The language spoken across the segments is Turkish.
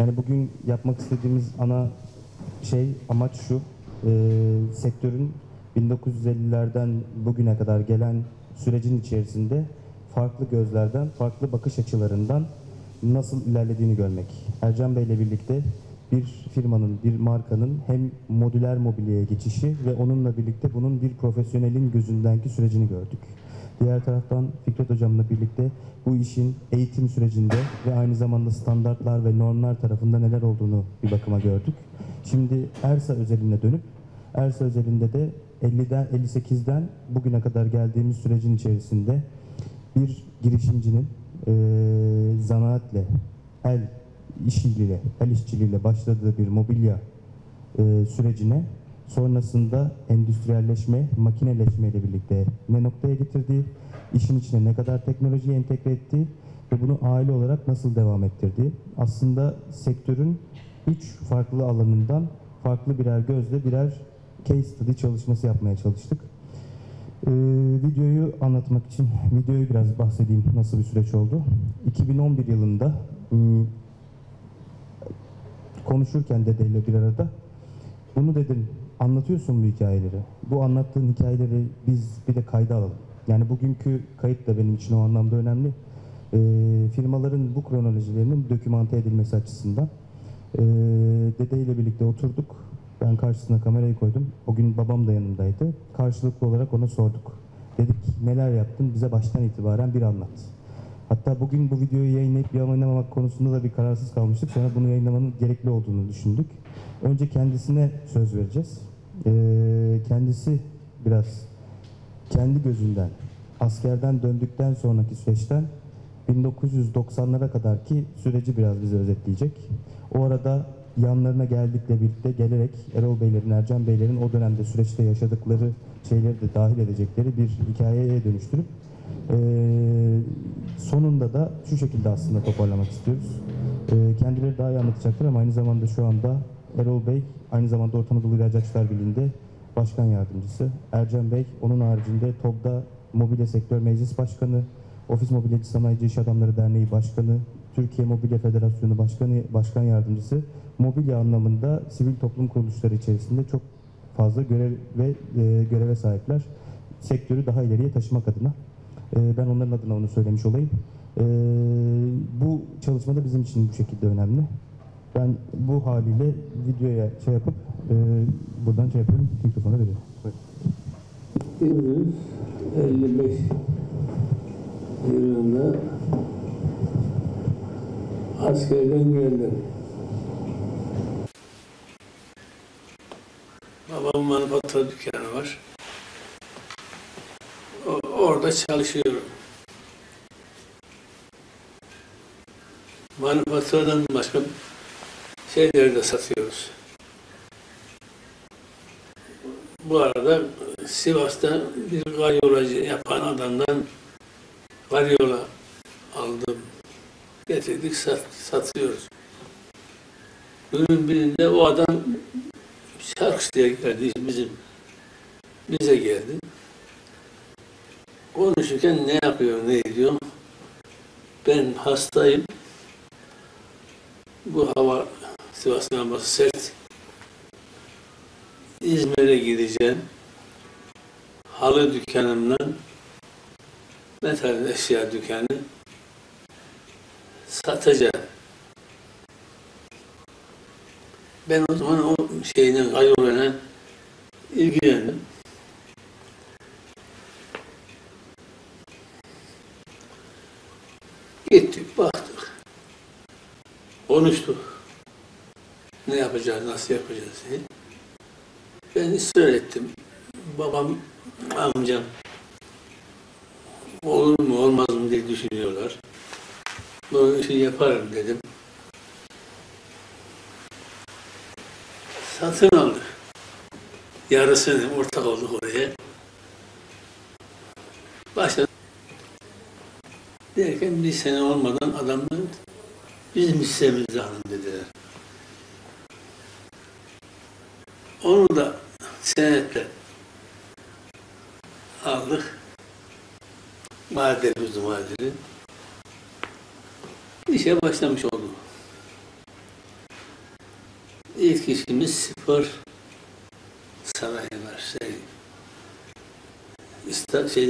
Yani bugün yapmak istediğimiz ana amaç şu, sektörün 1950'lerden bugüne kadar gelen sürecin içerisinde farklı gözlerden, farklı bakış açılarından nasıl ilerlediğini görmek. Ercan Bey ile birlikte bir firmanın, bir markanın hem modüler mobilyaya geçişi ve onunla birlikte bunun bir profesyonelin gözündenki sürecini gördük. Diğer taraftan Fikret Hocam'la birlikte bu işin eğitim sürecinde ve aynı zamanda standartlar ve normlar tarafında neler olduğunu bir bakıma gördük. Şimdi Ersa özeline dönüp, Ersa özelinde de 50'den 58'den bugüne kadar geldiğimiz sürecin içerisinde bir girişimcinin zanaatle, el işçiliğiyle başladığı bir mobilya sürecine sonrasında endüstriyelleşme, makineleşme ile birlikte ne noktaya getirdiği, işin içine ne kadar teknolojiyi entegre ettiği ve bunu aile olarak nasıl devam ettirdiği, aslında sektörün 3 farklı alanından farklı birer gözle birer case study çalışması yapmaya çalıştık. Videoyu anlatmak için biraz bahsedeyim nasıl bir süreç oldu. 2011 yılında konuşurken dedeyle bir arada bunu dedim, anlatıyorsun bu hikayeleri. Bu anlattığın hikayeleri biz bir de kayda alalım. Yani bugünkü kayıt da benim için o anlamda önemli. Firmaların bu kronolojilerinin dokümante edilmesi açısından. Dedeyle birlikte oturduk. Ben karşısına kamerayı koydum. O gün babam da yanımdaydı. Karşılıklı olarak ona sorduk. Dedik, neler yaptın? Bize baştan itibaren bir anlat. Hatta bugün bu videoyu yayınlayıp yayınlamamak konusunda da bir kararsız kalmıştık. Sonra bunu yayınlamanın gerekli olduğunu düşündük. Önce kendisine söz vereceğiz. Kendisi biraz kendi gözünden, askerden döndükten sonraki süreçten 1990'lara kadar ki süreci biraz bize özetleyecek. O arada yanlarına gelerek Erol Beylerin, Ercan Beylerin o dönemde süreçte yaşadıkları şeyleri de dahil edecekleri bir hikayeye dönüştürüp sonunda da şu şekilde aslında toparlamak istiyoruz. Kendileri daha iyi anlatacaktır ama aynı zamanda şu anda Erol Bey aynı zamanda Orta Anadolu İhracatçılar Birliği'nde başkan yardımcısı. Ercan Bey onun haricinde TOB'da Mobilya Sektör Meclis Başkanı, Ofis Mobilyacı Sanayici İş Adamları Derneği Başkanı, Türkiye Mobilya Federasyonu Başkanı, Başkan Yardımcısı, mobilya anlamında sivil toplum kuruluşları içerisinde çok fazla görev ve göreve sahipler. Sektörü daha ileriye taşımak adına. Ben onların adına onu söylemiş olayım. Bu çalışma da bizim için bu şekilde önemli. Ben bu haliyle videoya buradan yapıyorum, mikrofonu veriyorum. Buyurun. 55 yılında askerden geldim. Babamın manfatura dükkanı var. Orada çalışıyorum. Manfaturadan başka şeyleri de satıyoruz. Bu arada Sivas'ta bir radyoloji yapan adamdan radyola aldım. Getirdik, satıyoruz. Günün birinde o adam şarkısı diye geldi, bize geldi. Konuşurken ne yapıyor, ne ediyor? Ben hastayım. Bu hava, Sivas'ın havası sert. İzmir'e gideceğim. Halı dükkanımdan metal eşya dükkanı satacağım. Ben o zaman o kaybolana ilgilendim. Gittik, baktık. Konuştuk. Ne yapacağız, nasıl yapacağız diye. Ben söylettim. Babam, amcam olur mu, olmaz mı diye düşünüyorlar. Bunun için yaparım dedim. Satın aldık. Yarısını ortak olduk oraya. Başladık. Derken bir sene olmadan adamlar bizim hissemizde hanım dediler. Onu da senetle aldık. Madeni uzun vadeli. İşe başlamış olduk. iletişimimiz spor saraya başlayın.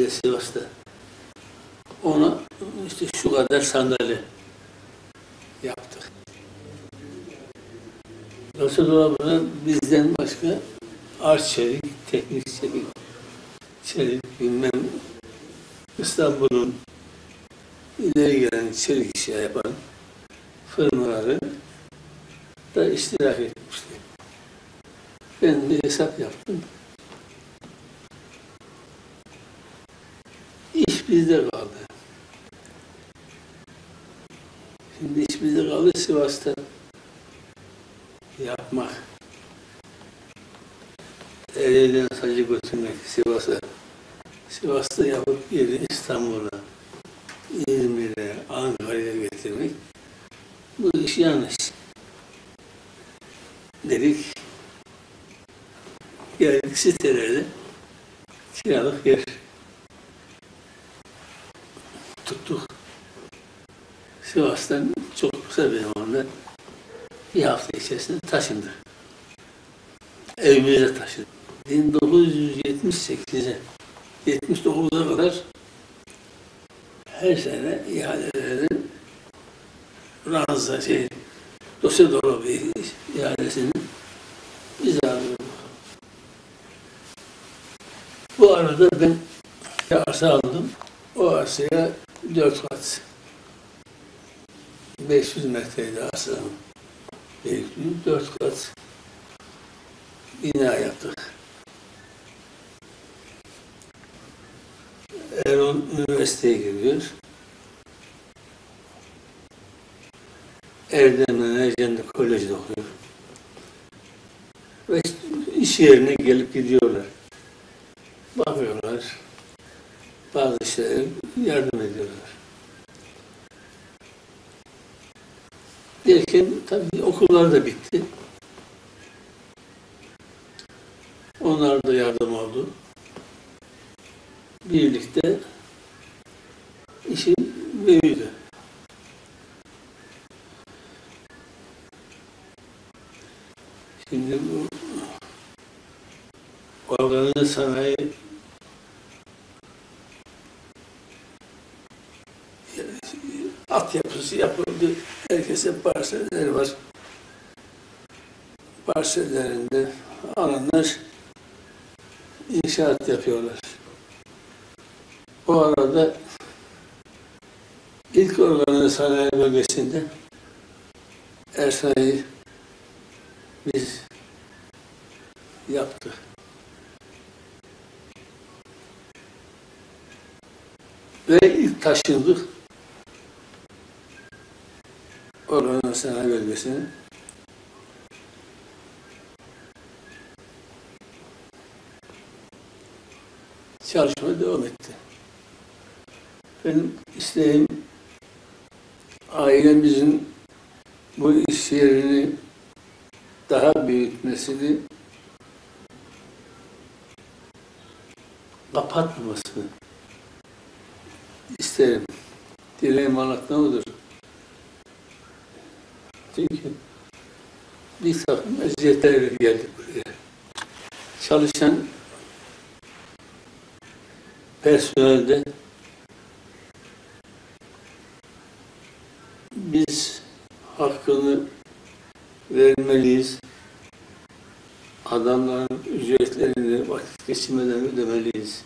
Sivas'ta. Ona işte şu kadar sandalye yaptık. Dolayısıyla dolabına bizden başka arz çelik, teknik çelik, bilmem İstanbul'un ileri gelen çelik işi yapan firmaları da iştirak etmişti. Ben bir hesap yaptım. İş bizde kaldı. Şimdi iş bizde kaldı, Sivas'ta yapmak. Eylül'den sadece götürmek Sivas'a. Sivas'ta yapıp geri İstanbul'a, İzmir'e, Ankara'ya getirmek. Bu iş yanlış. Dedik, geldik sitelerde kiralık yer tuttuk. Sivas'tan çok kısa bir zamanda bir hafta içerisinde taşındık. Evimize taşındık. 1978'e, 79'a kadar her sene ihalelerin ranza dosya dolabı ihalesinin biz alıyorduk. Bu arada ben arsa aldım. O arsaya 4 kat 500 metreydi arsanın büyüklüğü. 4 kat bina yaptık. Erol üniversiteye giriyor. Erdem'den Ercan'da kolejde okuyor. Ve iş yerine gelip gidiyorlar. Bakıyorlar. Bazı işlere yardım ediyorlar. Derken tabii okullar da bitti. Onlar da yardım oldu. Birlikte işin büyüdü. Şimdi bu organize sanayi altyapısı yapıldı. Herkese parseller var. Parsellerinde alanlar inşaat yapıyorlar. Bu arada ilk organize sanayi bölgesinde Ersa'yı biz yaptık. Ve ilk taşındık organize sanayi bölgesine. Çalışma devam etti. Benim isteğim, ailemizin bu iş yerini daha büyütmesini, kapatmasını isterim. Dileğim Allah'tan odur. Çünkü bir takım eziyetlerle geldik buraya. Çalışan personelde biz hakkını vermeliyiz. Adamların ücretlerini vakit geçirmeden ödemeliyiz.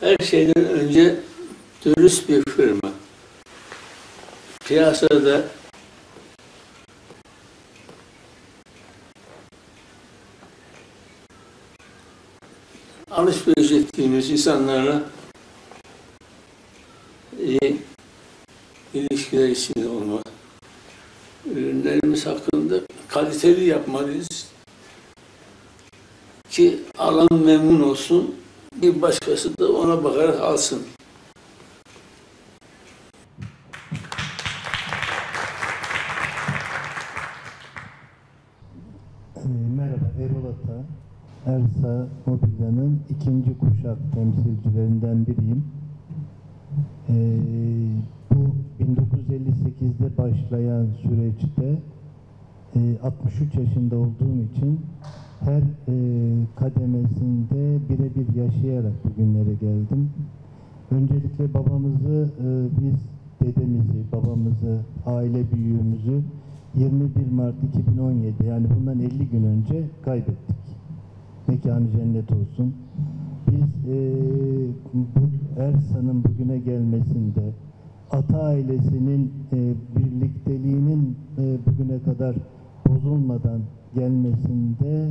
Her şeyden önce dürüst bir firma. Piyasada alışveriş ettiğimiz insanlarla iyi ilişkiler içinde olmak. Ürünlerimiz hakkında kaliteli yapmalıyız ki alan memnun olsun, bir başkası da ona bakarak alsın. Merhaba, Erol Ata, Ersa Mobilya'nın 2. kuşak temsilcilerinden biriyim. Bu 1958'de başlayan süreçte 63 yaşında olduğum için her kademesinde birebir yaşayarak bugünlere geldim. Öncelikle babamızı, biz dedemizi, babamızı, aile büyüğümüzü 21 Mart 2017, yani bundan 50 gün önce kaybettik. Mekanı cennet olsun. Biz bu Ersan'ın bugüne gelmesinde, ata ailesinin birlikteliğinin bugüne kadar bozulmadan gelmesinde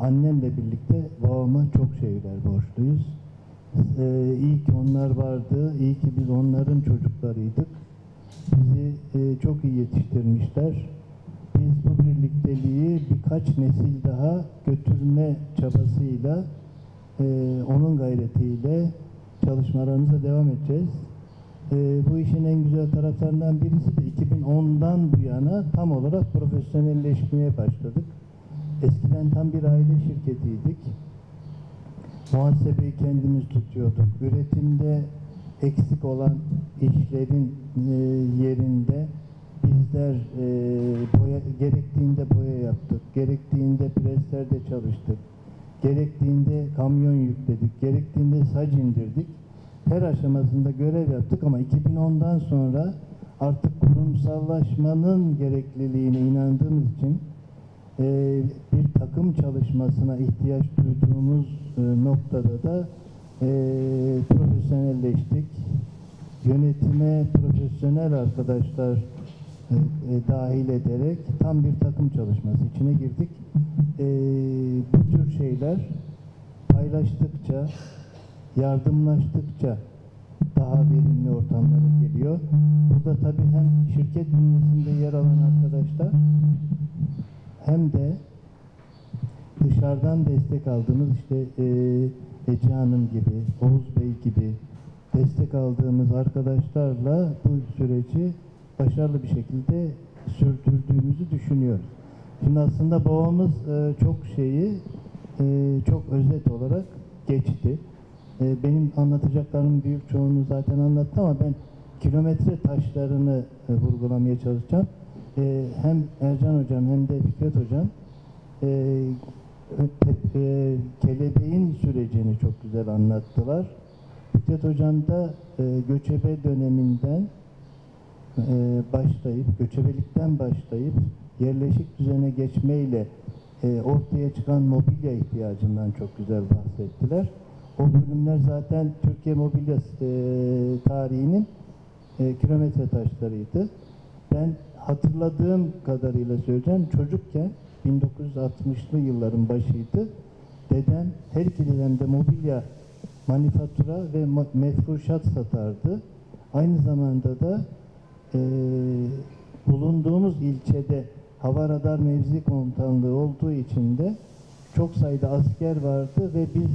annemle birlikte babama çok şeyler borçluyuz. İyi ki onlar vardı, iyi ki biz onların çocuklarıydık. Bizi çok iyi yetiştirmişler. Biz bu birlikteliği birkaç nesil daha götürme çabasıyla, onun gayretiyle çalışmalarımıza devam edeceğiz. Bu işin en güzel taraflarından birisi de 2010'dan bu yana tam olarak profesyonelleşmeye başladık. Eskiden tam bir aile şirketiydik. Muhasebeyi kendimiz tutuyorduk. Üretimde eksik olan işlerin yerinde bizler gerektiğinde boya yaptık, gerektiğinde preslerde çalıştık, gerektiğinde kamyon yükledik, gerektiğinde saç indirdik. Her aşamasında görev yaptık ama 2010'dan sonra artık kurumsallaşmanın gerekliliğine inandığımız için bir takım çalışmasına ihtiyaç duyduğumuz noktada da profesyonelleştik. Yönetime profesyonel arkadaşlar dahil ederek tam bir takım çalışması içine girdik. Bu tür şeyler paylaştıkça, yardımlaştıkça daha verimli ortamlara geliyor. Burada tabii hem şirket bünyesinde yer alan arkadaşlar hem de dışarıdan destek aldığımız, işte Ece Hanım gibi, Oğuz Bey gibi destek aldığımız arkadaşlarla bu süreci başarılı bir şekilde sürdürdüğümüzü düşünüyoruz. Şimdi aslında babamız çok şeyi çok özet olarak geçti. Benim anlatacaklarımın büyük çoğunu zaten anlattı ama ben kilometre taşlarını vurgulamaya çalışacağım. Hem Ercan Hocam hem de Fikret Hocam kelebeğin sürecini çok güzel anlattılar. Fikret Hocam da göçebe döneminden başlayıp, göçebelikten başlayıp yerleşik düzene geçmeyle ortaya çıkan mobilya ihtiyacından çok güzel bahsettiler. O bölümler zaten Türkiye mobilya tarihinin kilometre taşlarıydı. Ben hatırladığım kadarıyla söyleyeceğim. Çocukken 1960'lı yılların başıydı. Dedem her iki dedemde mobilya, manifatura ve mefruşat satardı. Aynı zamanda da bulunduğumuz ilçede Hava Radar Mevzi Komutanlığı olduğu için de çok sayıda asker vardı ve biz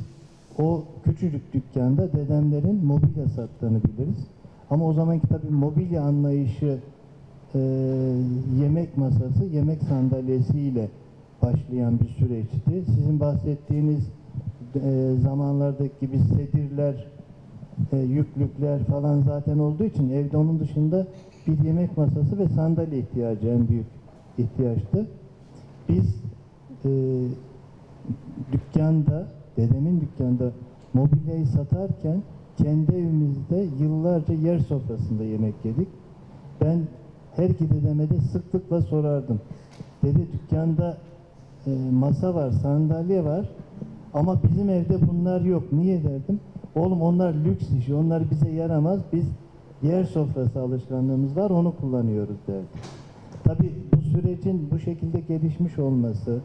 o küçücük dükkanda dedemlerin mobilya sattığını biliriz. Ama o zamanki tabii mobilya anlayışı yemek masası, yemek sandalyesiyle başlayan bir süreçti. Sizin bahsettiğiniz zamanlardaki gibi sedirler, yüklükler falan zaten olduğu için evde onun dışında bir yemek masası ve sandalye ihtiyacı en büyük ihtiyaçtı. Biz dükkanda, dedemin dükkanında mobilyayı satarken kendi evimizde yıllarca yer sofrasında yemek yedik. Ben her iki dedeme de sıklıkla sorardım. Dede, dükkanda masa var, sandalye var ama bizim evde bunlar yok. Niye derdim? Oğlum, onlar lüks işi, onlar bize yaramaz. Biz yer sofrası alışkanlığımız var, onu kullanıyoruz derdim. Tabii bu sürecin bu şekilde gelişmiş olması,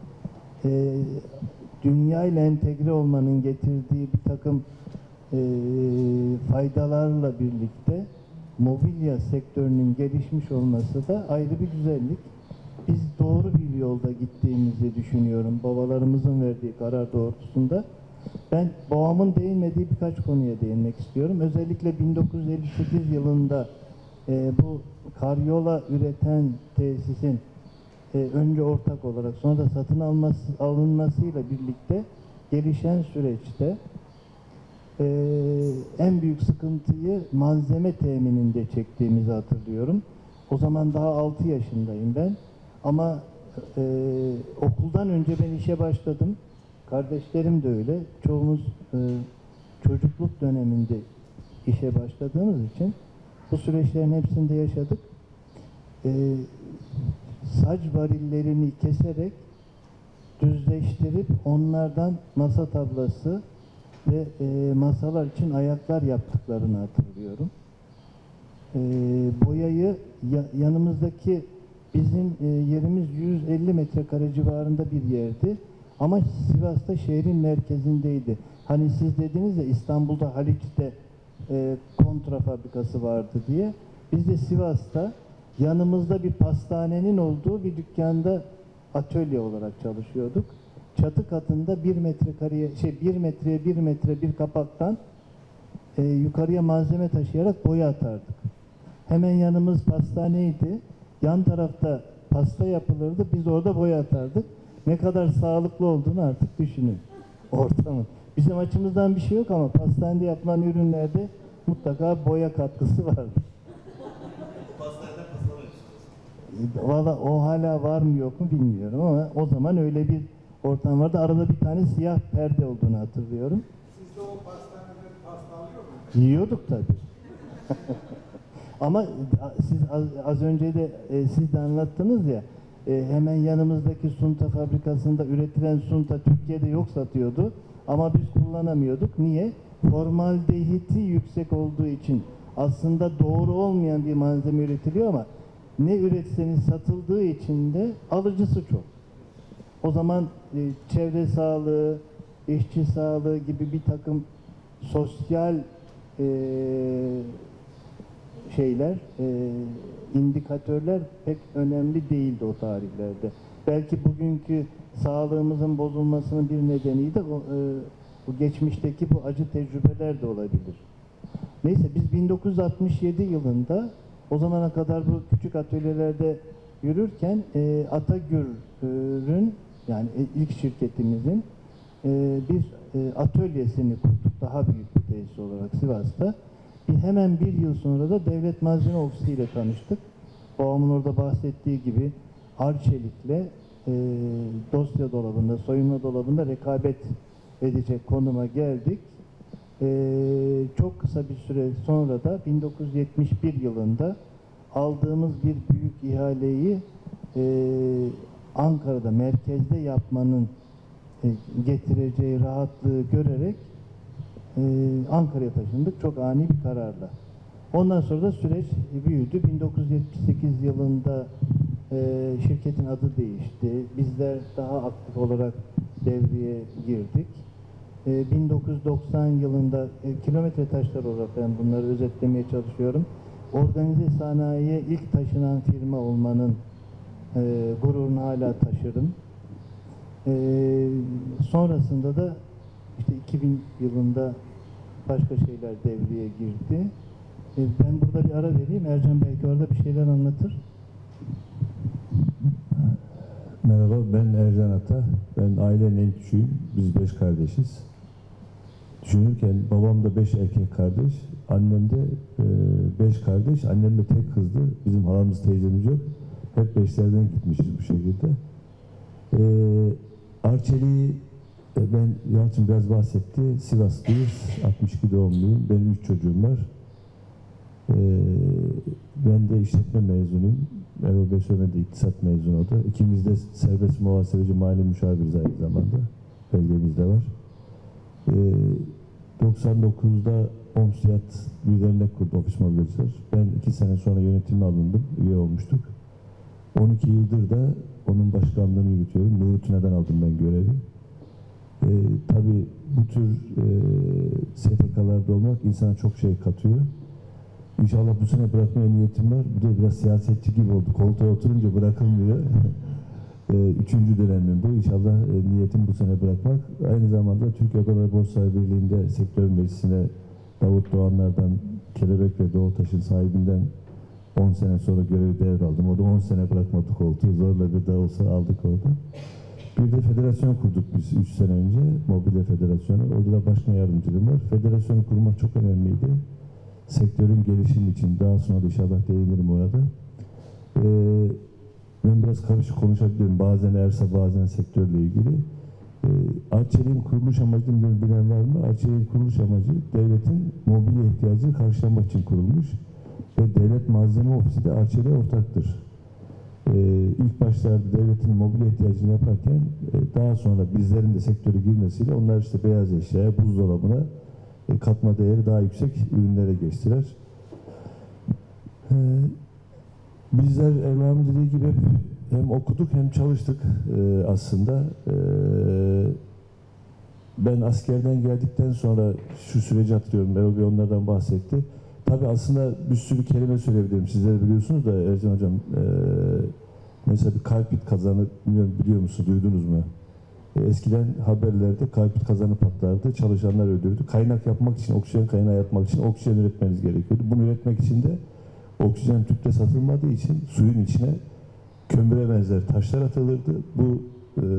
dünyayla entegre olmanın getirdiği bir takım faydalarla birlikte mobilya sektörünün gelişmiş olması da ayrı bir güzellik. Biz doğru bir yolda gittiğimizi düşünüyorum, babalarımızın verdiği karar doğrultusunda. Ben babamın değinmediği birkaç konuya değinmek istiyorum. Özellikle 1958 yılında bu karyola üreten tesisin önce ortak olarak sonra da satın alınmasıyla birlikte gelişen süreçte en büyük sıkıntıyı malzeme temininde çektiğimizi hatırlıyorum. O zaman daha 6 yaşındayım ben. Ama okuldan önce ben işe başladım. Kardeşlerim de öyle. Çoğumuz çocukluk döneminde işe başladığımız için bu süreçlerin hepsinde yaşadık. Saç varillerini keserek düzleştirip onlardan masa tablası ve masalar için ayaklar yaptıklarını hatırlıyorum. Boyayı yanımızdaki bizim yerimiz 150 metrekare civarında bir yerdi. Ama Sivas'ta şehrin merkezindeydi. Hani siz dediniz ya İstanbul'da Haliç'te kontra fabrikası vardı diye. Biz de Sivas'ta yanımızda bir pastanenin olduğu bir dükkanda atölye olarak çalışıyorduk. Çatı katında bir metreye bir kapaktan yukarıya malzeme taşıyarak boya atardık. Hemen yanımız pastaneydi. Yan tarafta pasta yapılırdı. Biz orada boya atardık. Ne kadar sağlıklı olduğunu artık düşünün. Ortamın. Bizim açımızdan bir şey yok ama pastanede yapılan ürünlerde mutlaka boya katkısı vardır. Pastaneden pastaneye valla o hala var mı yok mu bilmiyorum ama o zaman öyle bir ortam vardı. Arada bir tane siyah perde olduğunu hatırlıyorum. Siz de o pastanede pasta alıyor mu? Yiyorduk tabii. Ama siz az önce de siz de anlattınız ya, hemen yanımızdaki sunta fabrikasında üretilen sunta Türkiye'de yok satıyordu. Ama biz kullanamıyorduk. Niye? Formaldehiti yüksek olduğu için aslında doğru olmayan bir malzeme üretiliyor ama ne üretseniz satıldığı için de alıcısı çok. O zaman çevre sağlığı, işçi sağlığı gibi bir takım sosyal şeyler, indikatörler pek önemli değildi o tarihlerde. Belki bugünkü sağlığımızın bozulmasının bir nedeni de bu geçmişteki bu acı tecrübeler de olabilir. Neyse biz 1967 yılında o zamana kadar bu küçük atölyelerde yürürken Atagür'ün yani ilk şirketimizin bir atölyesini kurduk. Daha büyük bir tesis olarak Sivas'ta. Hemen bir yıl sonra da Devlet Malzeme Ofisi ile tanıştık. Babamın orada bahsettiği gibi Arçelik'le dosya dolabında, soyunma dolabında rekabet edecek konuma geldik. Çok kısa bir süre sonra da 1971 yılında aldığımız bir büyük ihaleyi Ankara'da, merkezde yapmanın getireceği rahatlığı görerek Ankara'ya taşındık. Çok ani bir kararla. Ondan sonra da süreç büyüdü. 1978 yılında şirketin adı değişti. Bizler daha aktif olarak devreye girdik. 1990 yılında kilometre taşları olarak ben bunları özetlemeye çalışıyorum. Organize sanayiye ilk taşınan firma olmanın gururunu hala taşırım. Sonrasında da işte 2000 yılında başka şeyler devreye girdi. Ben burada bir ara vereyim. Ercan belki orada bir şeyler anlatır. Merhaba, ben Ercan Ata. Ben ailenin en küçüğüm. Biz 5 kardeşiz. Düşünürken babam da 5 erkek kardeş. Annem de 5 kardeş. Annem de tek kızdı. Bizim halamız, teyzemiz yok. Hep 5'lerden gitmişiz bu şekilde. Arçeli'yi ben Yalçın biraz bahsetti. Sivaslıyız. 62 doğumluyum. Benim 3 çocuğum var. Ben de işletme mezunuyum. Erol Bey söyledi, iktisat mezunu oldu. İkimiz de serbest muhasebeci mali müşaviriz aynı zamanda. Belgemizde var. 99'da OMSİAD bir dernek kurdu, ofis mobilyacılar. Ben 2 sene sonra yönetime alındım, üye olmuştuk. 12 yıldır da onun başkanlığını yürütüyorum. Nuri Tüna'dan aldım ben görevi. Tabii bu tür STK'larda olmak insana çok şey katıyor. İnşallah bu sene bırakmaya niyetim var. Bu da biraz siyasetçi gibi oldu. Koltuğa oturunca bırakılmıyor. 3. dönemim bu. İnşallah niyetim bu sene bırakmak. Aynı zamanda Türkiye Odalar Borsa Birliği'nde sektör meclisine Davut Doğanlar'dan, Kelebek ve Doğu Taş'ın sahibinden 10 sene sonra görevi devraldım. O da 10 sene bırakmadı koltuğu. Zorla bir daha olsa aldık orada. Bir de federasyon kurduk biz 3 sene önce. Mobilya Federasyonu. Orada da başkan yardımcılığım var. Federasyonu kurmak çok önemliydi. Sektörün gelişimi için daha sonra da inşallah değinirim orada. ben biraz karışık konuşabiliyorum. Bazen ERSA, bazen sektörle ilgili. Arçelik'in kuruluş amacını bilen var mı? Arçelik'in kuruluş amacı devletin mobilya ihtiyacını karşılamak için kurulmuş ve Devlet Malzeme Ofisi de Arçelik'e ortaktır. İlk başlarda devletin mobilya ihtiyacını yaparken daha sonra bizlerin de sektöre girmesiyle onlar işte beyaz eşyaya, buzdolabına katma değeri daha yüksek ürünlere geçtiler. Bizler Erman'ın dediği gibi hem okuduk hem çalıştık aslında. Ben askerden geldikten sonra şu süreci hatırlıyorum. Erol Bey onlardan bahsetti. Tabii aslında bir sürü kelime söyleyebilirim. Sizler biliyorsunuz da Ercan Hocam mesela bir kalpit kazanı biliyor musunuz, duydunuz mu? Eskiden haberlerde kalpit kazanı patlardı. Çalışanlar ölürdü. Kaynak yapmak için, oksijen kaynağı yapmak için oksijen üretmeniz gerekiyordu. Bunu üretmek için de oksijen tüpte satılmadığı için suyun içine kömüre benzer taşlar atılırdı. Bu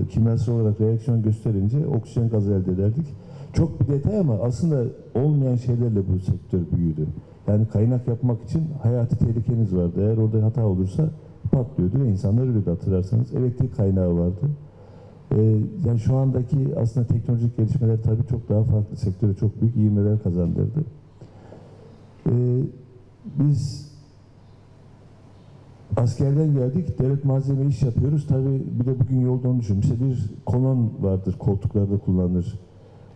kimyasal olarak reaksiyon gösterince oksijen gazı elde ederdik. Çok bir detay ama aslında olmayan şeylerle bu sektör büyüdü. Yani kaynak yapmak için hayati tehlikeniz vardı. Eğer orada hata olursa patlıyordu ve insanlar ölüyordu, hatırlarsanız. Elektrik kaynağı vardı. Yani şu andaki aslında teknolojik gelişmeler tabii çok daha farklı, sektöre çok büyük ivmeler kazandırdı. Biz askerden geldik, devlet malzeme iş yapıyoruz. Tabii bir de bugün yolda onu düşünmüşse bir kolon vardır, koltuklarda kullanılır.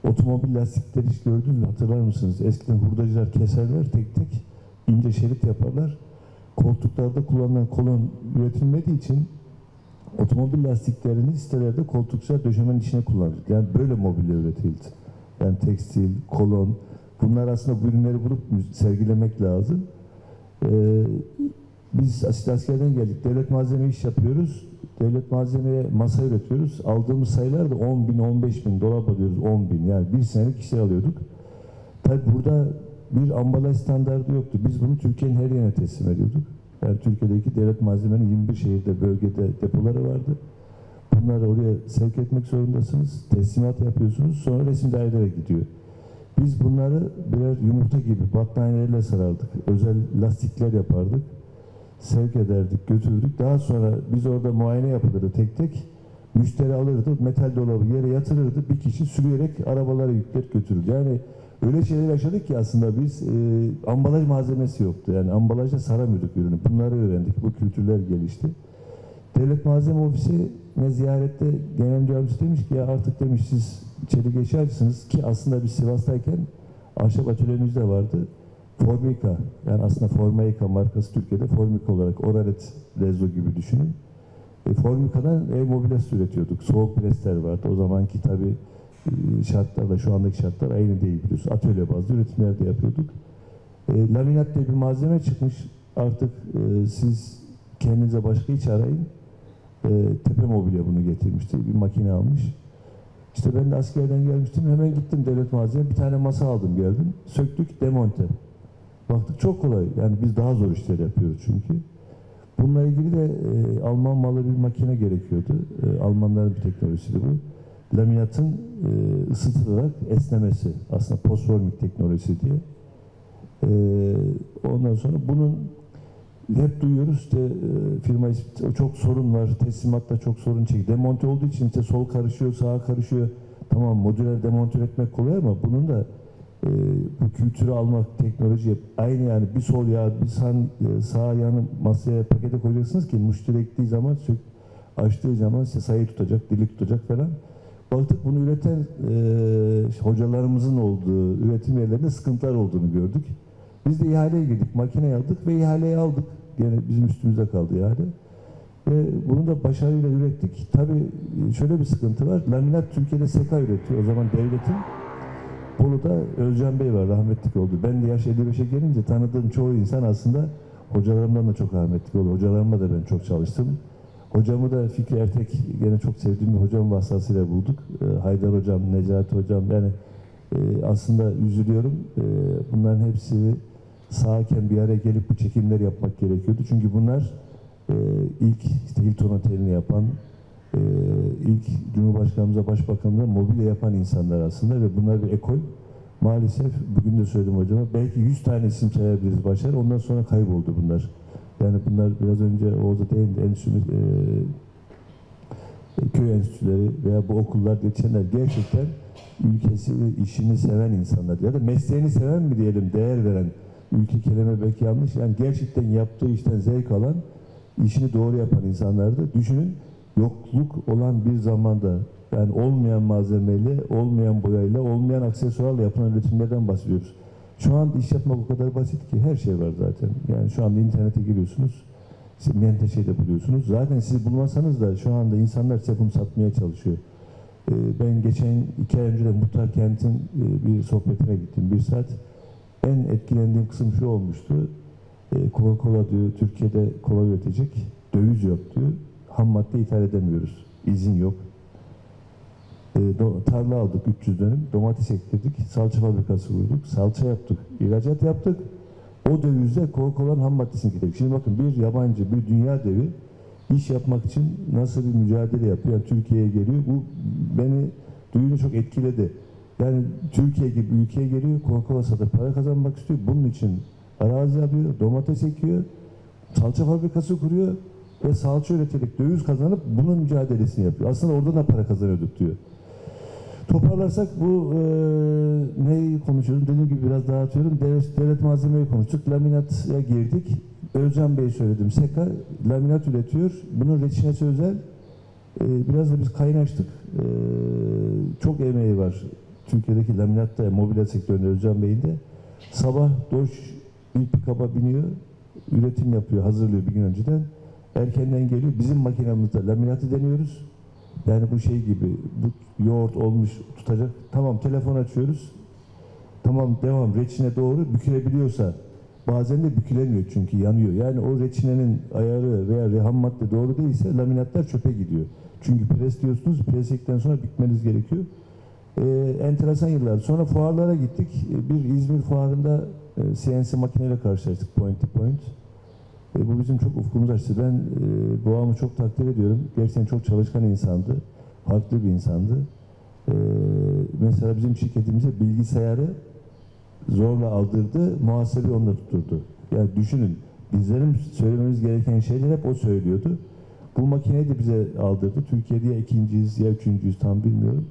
Otomobil lastikleri hiç gördünüz mü? Hatırlar mısınız? Eskiden hurdacılar keserler, tek tek ince şerit yaparlar. Koltuklarda kullanılan kolon üretilmediği için otomobil lastiklerini sitelerde koltukça döşemenin içine kullandık. Yani böyle mobilya üretildi. Yani tekstil, kolon, bunlar aslında bu ürünleri bulup sergilemek lazım. Biz askerden geldik. Devlet malzeme iş yapıyoruz. Devlet malzemeye masa üretiyoruz. Aldığımız sayılar da 10 bin, 15 bin. Dolap alıyoruz 10 bin. Yani bir senelik işler alıyorduk. Tabi burada bir ambalaj standardı yoktu. Biz bunu Türkiye'nin her yerine teslim ediyorduk. Yani Türkiye'deki devlet malzemenin 21 şehirde, bölgede depoları vardı. Bunları oraya sevk etmek zorundasınız. Teslimat yapıyorsunuz. Sonra resmi dairelere gidiyor. Biz bunları birer yumurta gibi battaniyelerle sarardık. Özel lastikler yapardık. Sevk ederdik, götürdük. Daha sonra biz orada muayene yapılırdı tek tek. Müşteri alırdı, metal dolabı yere yatırırdı. Bir kişi sürüyerek arabalara yükler götürürdü. Yani öyle şeyler yaşadık ki aslında biz ambalaj malzemesi yoktu. Yani ambalajda saramıyorduk ürünü. Bunları öğrendik. Bu kültürler gelişti. Devlet Malzeme Ofisi'ne ziyarette genel müdürümüz demiş ki ya artık demiş siz çelik eşyacısınız ki aslında biz Sivas'tayken ahşap atölyemiz de vardı. Formica, yani aslında Formica markası Türkiye'de Formica olarak Oralet Rezo gibi düşünün. Formica'dan ev mobilyası üretiyorduk. Soğuk presler vardı. O zamanki tabii şartlarla şu andaki şartlar aynı değil biliyorsunuz. Atölye bazlı üretimler de yapıyorduk. Laminat diye bir malzeme çıkmış. Artık siz kendinize başka iş arayın. Tepe Mobilya bunu getirmişti. Bir makine almış. İşte ben de askerden gelmiştim. Hemen gittim devlet malzeme. Bir tane masa aldım geldim. Söktük demonte. Baktık çok kolay. Yani biz daha zor işler yapıyoruz çünkü. Bununla ilgili de Alman malı bir makine gerekiyordu. Almanların bir teknolojisi bu. Laminatın ısıtılarak esnemesi. Aslında postforming teknolojisi diye. Ondan sonra bunun hep duyuyoruz işte firma çok sorun var. Teslimatta çok sorun çekiyor. Demonte olduğu için işte sol karışıyor, sağa karışıyor. Tamam modüler demonte etmek kolay ama bunun da bu kültürü almak, teknoloji aynı yani bir sol yağı, bir sağ yağını masaya, pakete koyacaksınız ki müşteri ektiği zaman, açtığı zaman size sayı tutacak, dilik tutacak falan. Baktık bunu üreten hocalarımızın olduğu üretim yerlerinde sıkıntılar olduğunu gördük. Biz de ihaleye girdik, makineyi aldık ve ihaleyi aldık. Yani bizim üstümüze kaldı ihale. Ve bunu da başarıyla ürettik. Tabii şöyle bir sıkıntı var. Laminat Türkiye'de SEKA üretiyor. O zaman devletin Bolu'da Özcan Bey var, rahmetlik oldu. Ben de yaş 55'e gelince tanıdığım çoğu insan aslında hocalarımdan da çok rahmetlik oldu. Hocalarımla da ben çok çalıştım. Hocamı da Fikri Ertek, gene çok sevdiğim bir hocam vasıtasıyla bulduk. Haydar Hocam, Necati Hocam, yani aslında üzülüyorum. Bunların hepsi sağken bir araya gelip bu çekimleri yapmak gerekiyordu. Çünkü bunlar ilk işte Hilton Oteli'ni yapan, ilk Cumhurbaşkanımıza, Başbakanımıza mobilya yapan insanlar aslında ve bunlar bir ekol. Maalesef bugün de söyledim hocama belki 100 tane isim sayabiliriz başlar. Ondan sonra kayboldu bunlar. Yani bunlar biraz önce Oğuz'a değindi, köy enstitüleri veya bu okullar geçenler gerçekten ülkesini, işini seven insanlar ya da mesleğini seven mi diyelim, değer veren, ülke kelime belki yanlış, yani gerçekten yaptığı işten zevk alan, işini doğru yapan insanlardı. Düşünün, yokluk olan bir zamanda, yani olmayan malzemeyle, olmayan boyayla, olmayan aksesuarla yapılan üretimlerden bahsediyoruz. Şu an iş yapmak o kadar basit ki, her şey var zaten. Yani şu anda internete giriyorsunuz, işte menteşe de buluyorsunuz. Zaten siz bulmasanız da şu anda insanlar yapım satmaya çalışıyor. Ben geçen 2 ay önce de Muhtar Kent'in bir sohbetine gittim, 1 saat. En etkilendiğim kısım şu olmuştu. Coca-Cola diyor, Türkiye'de kola üretecek, döviz yok diyor. Ham madde ithal edemiyoruz, izin yok. Tarla aldık 300 dönüm, domates ekledik, salça fabrikası kurduk, salça yaptık, ihracat yaptık. O dövizle Coca-Cola'nın ham maddesini getirdik. Şimdi bakın, bir yabancı, bir dünya devi iş yapmak için nasıl bir mücadele yapıyor, yani Türkiye'ye geliyor. Bu beni, duyunu çok etkiledi. Yani Türkiye gibi ülkeye geliyor, Coca-Cola satıp para kazanmak istiyor. Bunun için arazi yapıyor, domates ekiyor, salça fabrikası kuruyor ve salça üreterek döviz kazanıp bunun mücadelesini yapıyor. Aslında orada da para kazanıyorduk diyor. Toparlarsak bu neyi konuşuyorum? Dediğim gibi biraz dağıtıyorum. Devlet malzemeyi konuştuk. Laminata girdik. Özcan Bey söyledim. SEKA laminat üretiyor. Bunun reçinesi özel. Biraz da biz kaynaştık. Çok emeği var. Türkiye'deki laminatta, mobilya sektöründe Özcan Bey'in de. Sabah Doş bir pikaba biniyor. Üretim yapıyor. Hazırlıyor bir gün önceden. Erkenden geliyor. Bizim makinemizde laminatı deniyoruz. Yani bu şey gibi, bu yoğurt olmuş tutacak. Tamam, telefon açıyoruz. Tamam, devam. Reçine doğru bükülebiliyorsa, bazen de bükülemiyor çünkü yanıyor. Yani o reçinenin ayarı veya ham madde doğru değilse laminatlar çöpe gidiyor. Çünkü pres diyorsunuz, preslikten sonra bükmeniz gerekiyor. Enteresan yıllar. Sonra fuarlara gittik. Bir İzmir fuarında CNC makineyle karşılaştık, point to point. Bu bizim çok ufkumuzu açtı. Ben babamı çok takdir ediyorum. Gerçekten çok çalışkan insandı. Farklı bir insandı. Mesela bizim şirketimize bilgisayarı zorla aldırdı. Muhasebe onunla tutturdu. Yani düşünün, bizlerin söylememiz gereken şeyler hep o söylüyordu. Bu makineyi de bize aldırdı. Türkiye'de ya 2.'yiz ya 3.'yüz, tam bilmiyorum.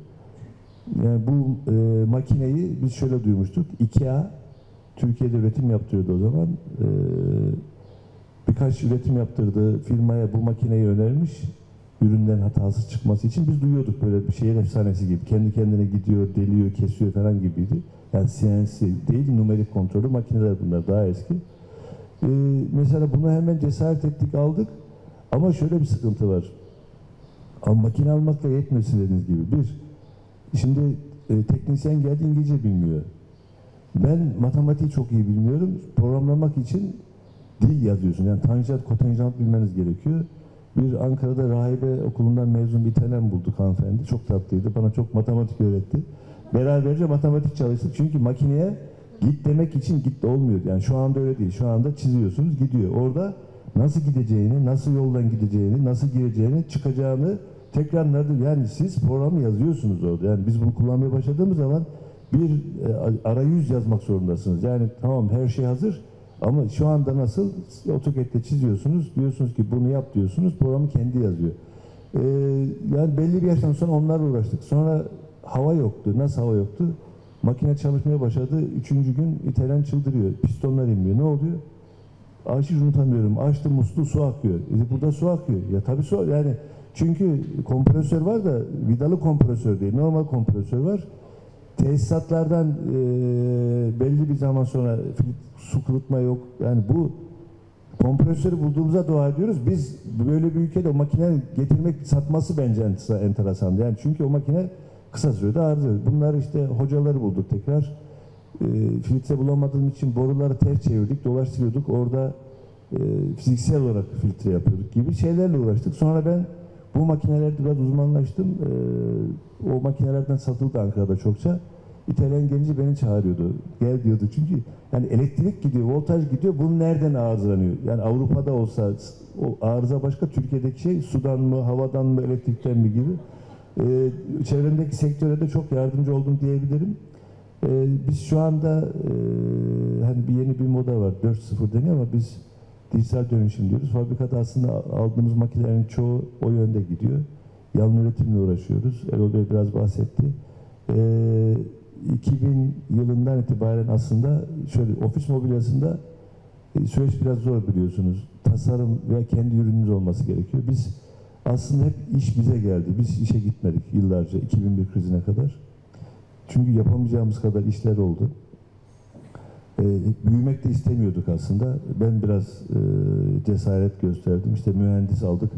Yani bu makineyi biz şöyle duymuştuk. IKEA Türkiye'de üretim yaptırıyordu o zaman. Birkaç üretim yaptırdığı firmaya bu makineyi önermiş, üründen hatasız çıkması için. Biz duyuyorduk, böyle bir şehir efsanesi gibi. Kendi kendine gidiyor, deliyor, kesiyor falan gibiydi. Yani CNC değil, numerik kontrolü makineler bunlar, daha eski. Mesela bunu hemen cesaret ettik, aldık. Ama şöyle bir sıkıntı var. Ama makine almakla yetmiyorsun dediğiniz gibi. Bir, şimdi teknisyen geldi, İngilizce bilmiyor. Ben matematiği çok iyi bilmiyorum. Programlamak için dil yazıyorsun. Yani tanjant, kotanjant bilmeniz gerekiyor. Bir Ankara'da rahibe okulundan mezun bir İtalyan bulduk hanımefendi. Çok tatlıydı. Bana çok matematik öğretti. Beraberce matematik çalıştık. Çünkü makineye git demek için git de olmuyordu. Yani şu anda öyle değil. Şu anda çiziyorsunuz, gidiyor. Orada nasıl gideceğini, nasıl yoldan gideceğini, nasıl gireceğini, çıkacağını tekrar nerede? Yani siz programı yazıyorsunuz orada. Yani biz bunu kullanmaya başladığımız zaman bir arayüz yazmak zorundasınız. Yani tamam, her şey hazır. Ama şu anda nasıl? AutoCAD'de çiziyorsunuz, diyorsunuz ki bunu yap diyorsunuz, programı kendi yazıyor. Yani belli bir yaştan sonra onlarla uğraştık. Sonra hava yoktu. Nasıl hava yoktu? Makine çalışmaya başladı. 3. gün İtalyan çıldırıyor. Pistonlar inmiyor. Ne oluyor? Hiç unutamıyorum. Açtı musluğu, su akıyor. Burada su akıyor. Ya tabii su, yani çünkü kompresör var da vidalı kompresör değil. Normal kompresör var. Tesisatlardan belli bir zaman sonra su kurutma yok. Yani bu kompresörü bulduğumuza dua ediyoruz. Biz böyle bir ülkede o makineyi getirmek, satması bence enteresan. Yani çünkü o makine kısa sürede harcıyor. Bunlar işte hocaları bulduk tekrar. Filtre bulamadığım için boruları ters çevirdik, dolaştırıyorduk. Orada fiziksel olarak filtre yapıyorduk gibi şeylerle uğraştık. Sonra ben bu makinelerde biraz uzmanlaştım. O makinelerden satıldı Ankara'da çokça. İtalyan gelince beni çağırıyordu. Gel diyordu, çünkü yani elektrik gidiyor, voltaj gidiyor. Bunun nereden arızalanıyor? Yani Avrupa'da olsa o arıza başka, Türkiye'deki şey sudan mı, havadan mı, elektrikten mi gibi. Çevremdeki sektöre de çok yardımcı oldum diyebilirim. Biz şu anda hani bir yeni bir moda var. 4.0 deniyor ama biz dijital dönüşüm diyoruz. Fabrikada aslında aldığımız makinelerin çoğu o yönde gidiyor. Yan üretimle uğraşıyoruz. Erol Bey biraz bahsetti. 2000 yılından itibaren aslında şöyle ofis mobilyasında süreç biraz zor biliyorsunuz. Tasarım ve kendi ürününüz olması gerekiyor. Biz aslında hep iş bize geldi. Biz işe gitmedik yıllarca 2001 krizine kadar. Çünkü yapamayacağımız kadar işler oldu. Büyümek de istemiyorduk aslında. Ben biraz cesaret gösterdim. İşte mühendis aldık.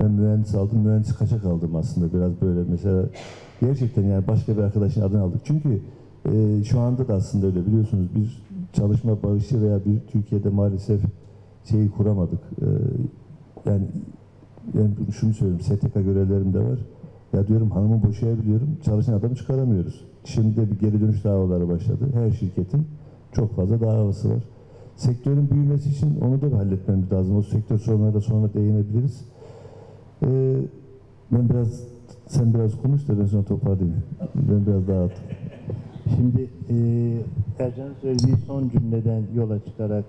Ben mühendis aldım. Mühendis kaçak aldım aslında. Biraz böyle mesela gerçekten yani başka bir arkadaşın adını aldık. Çünkü şu anda da aslında öyle biliyorsunuz. Bir çalışma barışı veya bir Türkiye'de maalesef şeyi kuramadık. Yani şunu söyleyeyim. STK görevlerim de var. Ya diyorum hanımı boşayabiliyorum. Çalışan adamı çıkaramıyoruz. Şimdi de bir geri dönüş davaları başladı. Her şirketin çok fazla davası var. Sektörün büyümesi için onu da halletmemiz lazım. O sektör sorunlarına da sonra değinebiliriz. Sen biraz konuş da ben sonra toparlayayım. Ben biraz daha atayım. Şimdi Ercan'ın söylediği son cümleden yola çıkarak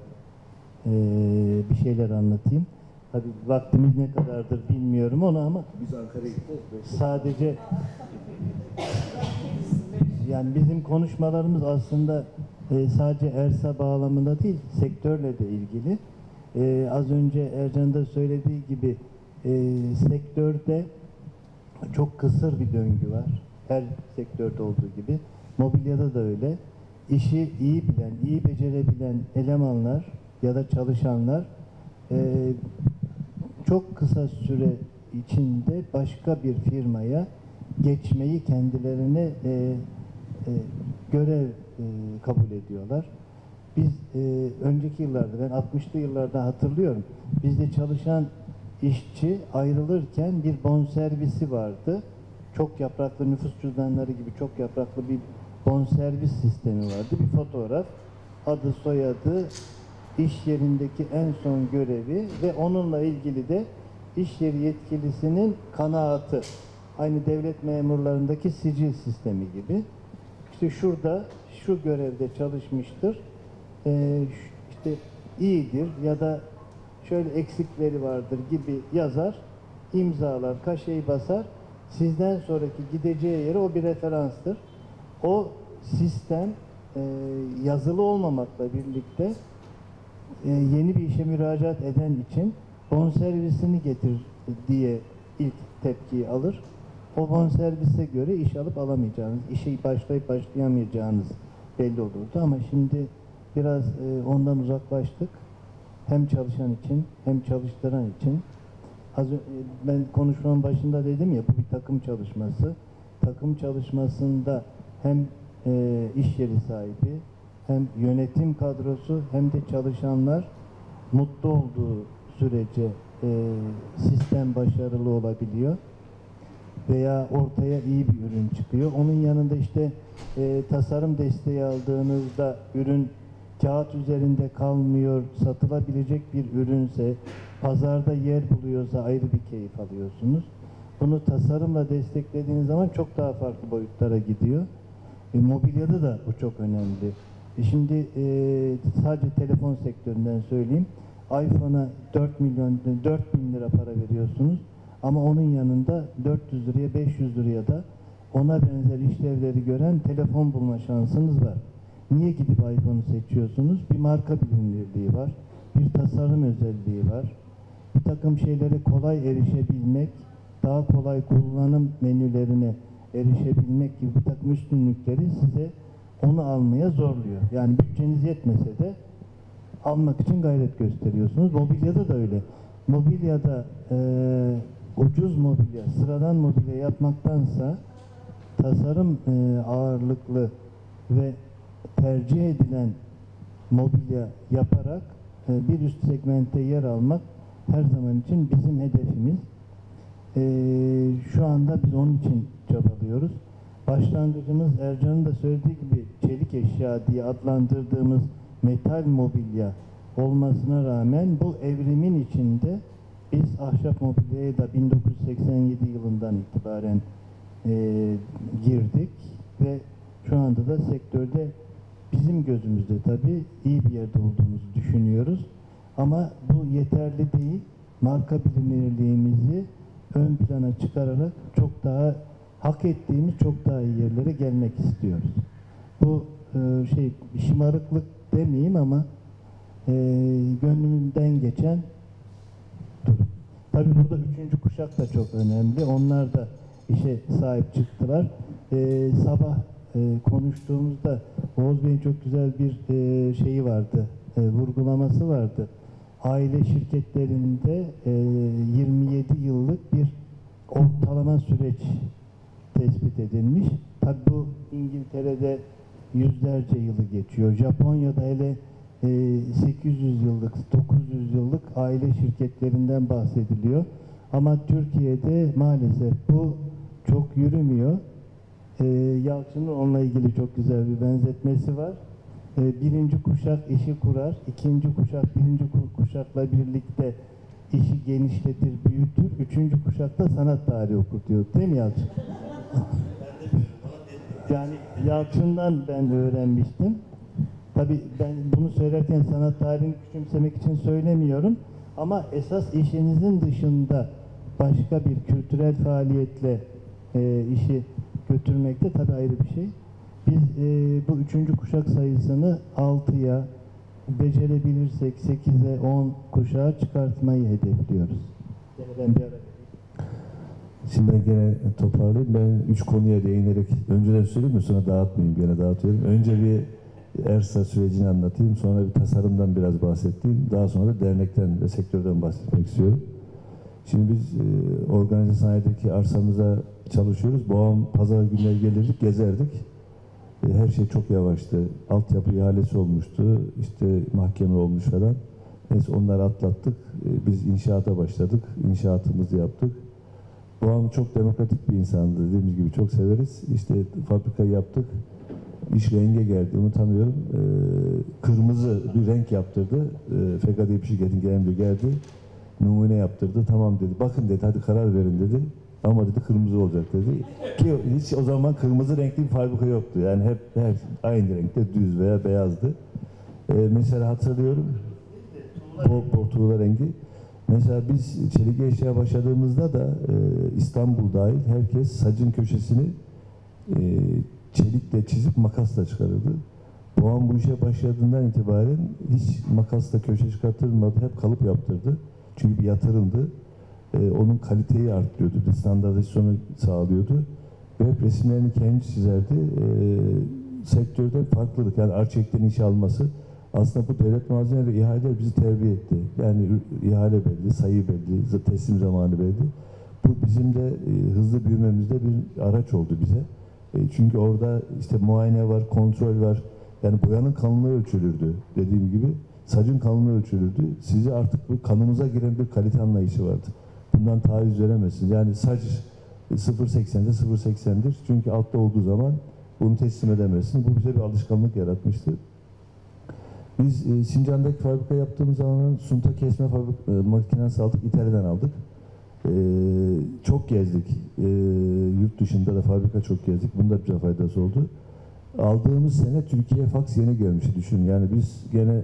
bir şeyler anlatayım. Tabii vaktimiz ne kadardır bilmiyorum onu ama biz Ankara'ya gittik. Sadece yani bizim konuşmalarımız aslında sadece ERSA bağlamında değil, sektörle de ilgili. Az önce Ercan'ın da söylediği gibi sektörde çok kısır bir döngü var. Her sektörde olduğu gibi. Mobilyada da öyle. İşi iyi bilen, iyi becerebilen elemanlar ya da çalışanlar çok kısa süre içinde başka bir firmaya geçmeyi kendilerine görev kabul ediyorlar. Biz önceki yıllarda, ben 60'lı yıllarda hatırlıyorum, bizde çalışan işçi ayrılırken bir bonservisi vardı. Çok yapraklı nüfus cüzdanları gibi çok yapraklı bir bonservis sistemi vardı. Bir fotoğraf, adı, soyadı, iş yerindeki en son görevi ve onunla ilgili de iş yeri yetkilisinin kanaatı. Aynı devlet memurlarındaki sicil sistemi gibi. İşte şurada, şu görevde çalışmıştır, işte iyidir ya da şöyle eksikleri vardır gibi yazar, imzalar, kaşeyi basar. Sizden sonraki gideceği yere o bir referanstır. O sistem yazılı olmamakla birlikte yeni bir işe müracaat eden için bonservisini getir diye ilk tepkiyi alır. O bonservise göre iş alıp alamayacağınız, işe başlayıp başlayamayacağınız belli olurdu. Ama şimdi biraz ondan uzaklaştık. Hem çalışan için hem çalıştıran için. Ben konuşmanın başında dedim ya, bu bir takım çalışması. Takım çalışmasında hem iş yeri sahibi, hem yönetim kadrosu, hem de çalışanlar mutlu olduğu sürece sistem başarılı olabiliyor. Veya ortaya iyi bir ürün çıkıyor. Onun yanında işte tasarım desteği aldığınızda ürün kağıt üzerinde kalmıyor, satılabilecek bir ürünse, pazarda yer buluyorsa ayrı bir keyif alıyorsunuz. Bunu tasarımla desteklediğiniz zaman çok daha farklı boyutlara gidiyor. Mobilyada da bu çok önemli. Şimdi sadece telefon sektöründen söyleyeyim. iPhone'a 4 bin lira para veriyorsunuz. Ama onun yanında 400 liraya, 500 liraya da ona benzer işlevleri gören telefon bulma şansınız var. Niye gidip iPhone'u seçiyorsunuz? Bir marka bilinirliği var, bir tasarım özelliği var. Bir takım şeylere kolay erişebilmek, daha kolay kullanım menülerine erişebilmek gibi bir takım üstünlükleri size onu almaya zorluyor. Yani bütçeniz yetmese de almak için gayret gösteriyorsunuz. Mobilyada da öyle. Mobilyada ucuz mobilya, sıradan mobilya yapmaktansa tasarım ağırlıklı ve tercih edilen mobilya yaparak bir üst segmente yer almak her zaman için bizim hedefimiz. Şu anda biz onun için çabalıyoruz. Başlangıcımız Ercan'ın da söylediği gibi çelik eşya diye adlandırdığımız metal mobilya olmasına rağmen bu evrimin içinde biz ahşap mobilyaya da 1987 yılından itibaren girdik ve şu anda da sektörde bizim gözümüzde tabii iyi bir yerde olduğumuzu düşünüyoruz. Ama bu yeterli değil. Marka bilinirliğimizi ön plana çıkararak çok daha hak ettiğimiz çok daha iyi yerlere gelmek istiyoruz. Bu şımarıklık demeyeyim ama gönlümden geçen durum. Tabii burada üçüncü kuşak da çok önemli. Onlar da işe sahip çıktılar. Sabah konuştuğumuzda Oğuz Bey'in çok güzel bir şeyi vardı, vurgulaması vardı. Aile şirketlerinde 27 yıllık bir ortalama süreç tespit edilmiş. Tabi bu İngiltere'de yüzlerce yılı geçiyor. Japonya'da hele 800 yıllık, 900 yıllık aile şirketlerinden bahsediliyor. Ama Türkiye'de maalesef bu çok yürümüyor. Yalçın'ın onunla ilgili çok güzel bir benzetmesi var. Birinci kuşak işi kurar, ikinci kuşak birinci kuşakla birlikte işi genişletir, büyütür, üçüncü kuşakta sanat tarihi okutuyor. Değil mi Yalçın? Yani Yalçın'dan ben de öğrenmiştim. Tabii ben bunu söylerken sanat tarihini küçümsemek için söylemiyorum. Ama esas işinizin dışında başka bir kültürel faaliyetle işi götürmekte tabii ayrı bir şey. Biz bu üçüncü kuşak sayısını 6'ya, becerebilirsek 8'e, 10 kuşağa çıkartmayı hedefliyoruz. Şimdi ben gene toparlayayım. Ben 3 konuya değinerek, önceden söyleyeyim mi? Sonra dağıtmayayım. Gene dağıtıyorum. Önce bir ERSA sürecini anlatayım. Sonra bir tasarımdan biraz bahsettiğim. Daha sonra da dernekten ve sektörden bahsetmek istiyorum. Şimdi biz organize sanayideki arsamıza çalışıyoruz. Boğam pazar günleri gelirdik, gezerdik. Her şey çok yavaştı. Altyapı ihalesi olmuştu. İşte mahkeme olmuş falan. Neyse onları atlattık. Biz inşaata başladık. İnşaatımızı yaptık. Boğam çok demokratik bir insandı. Dediğimiz gibi çok severiz. İşte fabrikayı yaptık. İş renge geldi. Unutamıyorum. Kırmızı bir renk yaptırdı. FEKA diye bir şirketin genel müdürü geldi. Numune yaptırdı. Tamam dedi. Bakın dedi. Hadi karar verin dedi. Ama dedi kırmızı olacak dedi. Ki hiç o zaman kırmızı renkli bir fabrika yoktu. Yani hep aynı renkte düz veya beyazdı. Mesela hatırlıyorum. Portugal rengi. Mesela biz çelik eşya başladığımızda da İstanbul dahil herkes sacın köşesini çelikle çizip makasla çıkarırdı. Boğam bu işe başladığından itibaren hiç makasla köşe çıkartılmadı. Hep kalıp yaptırdı. Çünkü bir yatırımdı. Onun kaliteyi arttırıyordu, bir standartizasyonu sağlıyordu ve hep resimlerini kendisi çizerdi. Sektörde farklılık, yani Arçelik'ten iş alması aslında bu devlet malzemeleri ve ihaleler bizi terbiye etti. Yani ihale belli, sayı belli, teslim zamanı belli. Bu bizim de hızlı büyümemizde bir araç oldu bize. Çünkü orada işte muayene var, kontrol var. Yani boyanın kalınlığı ölçülürdü dediğim gibi, sacın kalınlığı ölçülürdü. Sizi artık bu kanımıza giren bir kalite anlayışı vardı. Bundan taviz veremezsiniz. Yani saç 0.80'de 0.80'dir. Çünkü altta olduğu zaman bunu teslim edemezsiniz. Bu bize bir alışkanlık yaratmıştı. Biz Sincan'daki fabrika yaptığımız zaman sunta kesme makinesi aldık. İtalya'dan aldık. Çok gezdik. Yurt dışında da fabrika çok gezdik. Bunun da bize faydası oldu. Aldığımız sene Türkiye'ye faks yeni gelmişti. Düşünün. Yani biz gene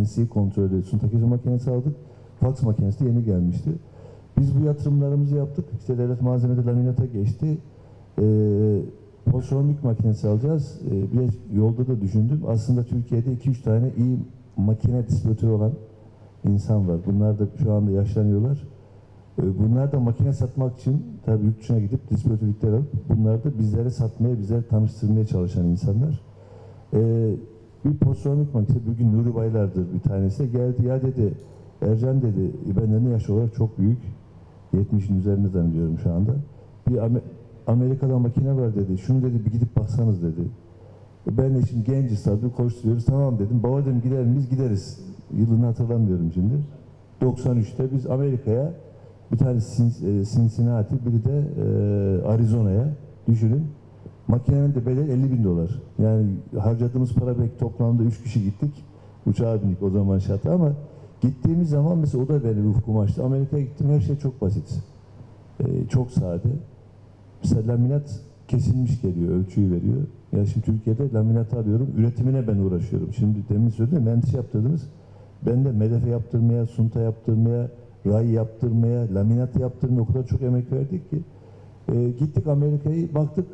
NC kontrolü sunta kesme makinesi aldık. Faks makinesi de yeni gelmişti. Biz bu yatırımlarımızı yaptık. İşte devlet malzemede laminata geçti. Postromik makinesi alacağız. Bir yolda da düşündüm. Aslında Türkiye'de 2-3 tane iyi makine distribütörü olan insan var. Bunlar da şu anda yaşlanıyorlar. Bunlar da makine satmak için tabii yurt dışına gidip distribütörlükler alıp bunlar da bizlere satmaya, bizlere tanıştırmaya çalışan insanlar. Bir postromik makinesi, bir gün Nuri Baylar'dır bir tanesi. Geldi ya dedi, Ercan dedi, benden de yaş olarak çok büyük. 70'in üzerinde zannediyorum şu anda. Bir Amerika'da makine var dedi. Şunu dedi bir gidip baksanız dedi. Ben de şimdi genciz tabii koşturuyoruz. Tamam dedim. Baba dedim gider miyiz? Gideriz. Yılını hatırlamıyorum şimdi. 93'te biz Amerika'ya bir tane Cincinnati biri de Arizona'ya düşünün. Makinenin de bedeli $50.000. Yani harcadığımız para belki toplamda 3 kişi gittik. Uçağa bindik o zaman şata ama gittiğimiz zaman mesela o da benim ufkumu açtı. Amerika'ya gittim, her şey çok basit. Çok sade. Mesela laminat kesilmiş geliyor, ölçüyü veriyor. Ya şimdi Türkiye'de laminat alıyorum, üretimine ben uğraşıyorum. Şimdi demin söyledim, mühendis yaptırdınız. Ben de medefe yaptırmaya, sunta yaptırmaya, ray yaptırmaya, laminat yaptırmaya o kadar çok emek verdik ki. Gittik Amerika'yı, baktık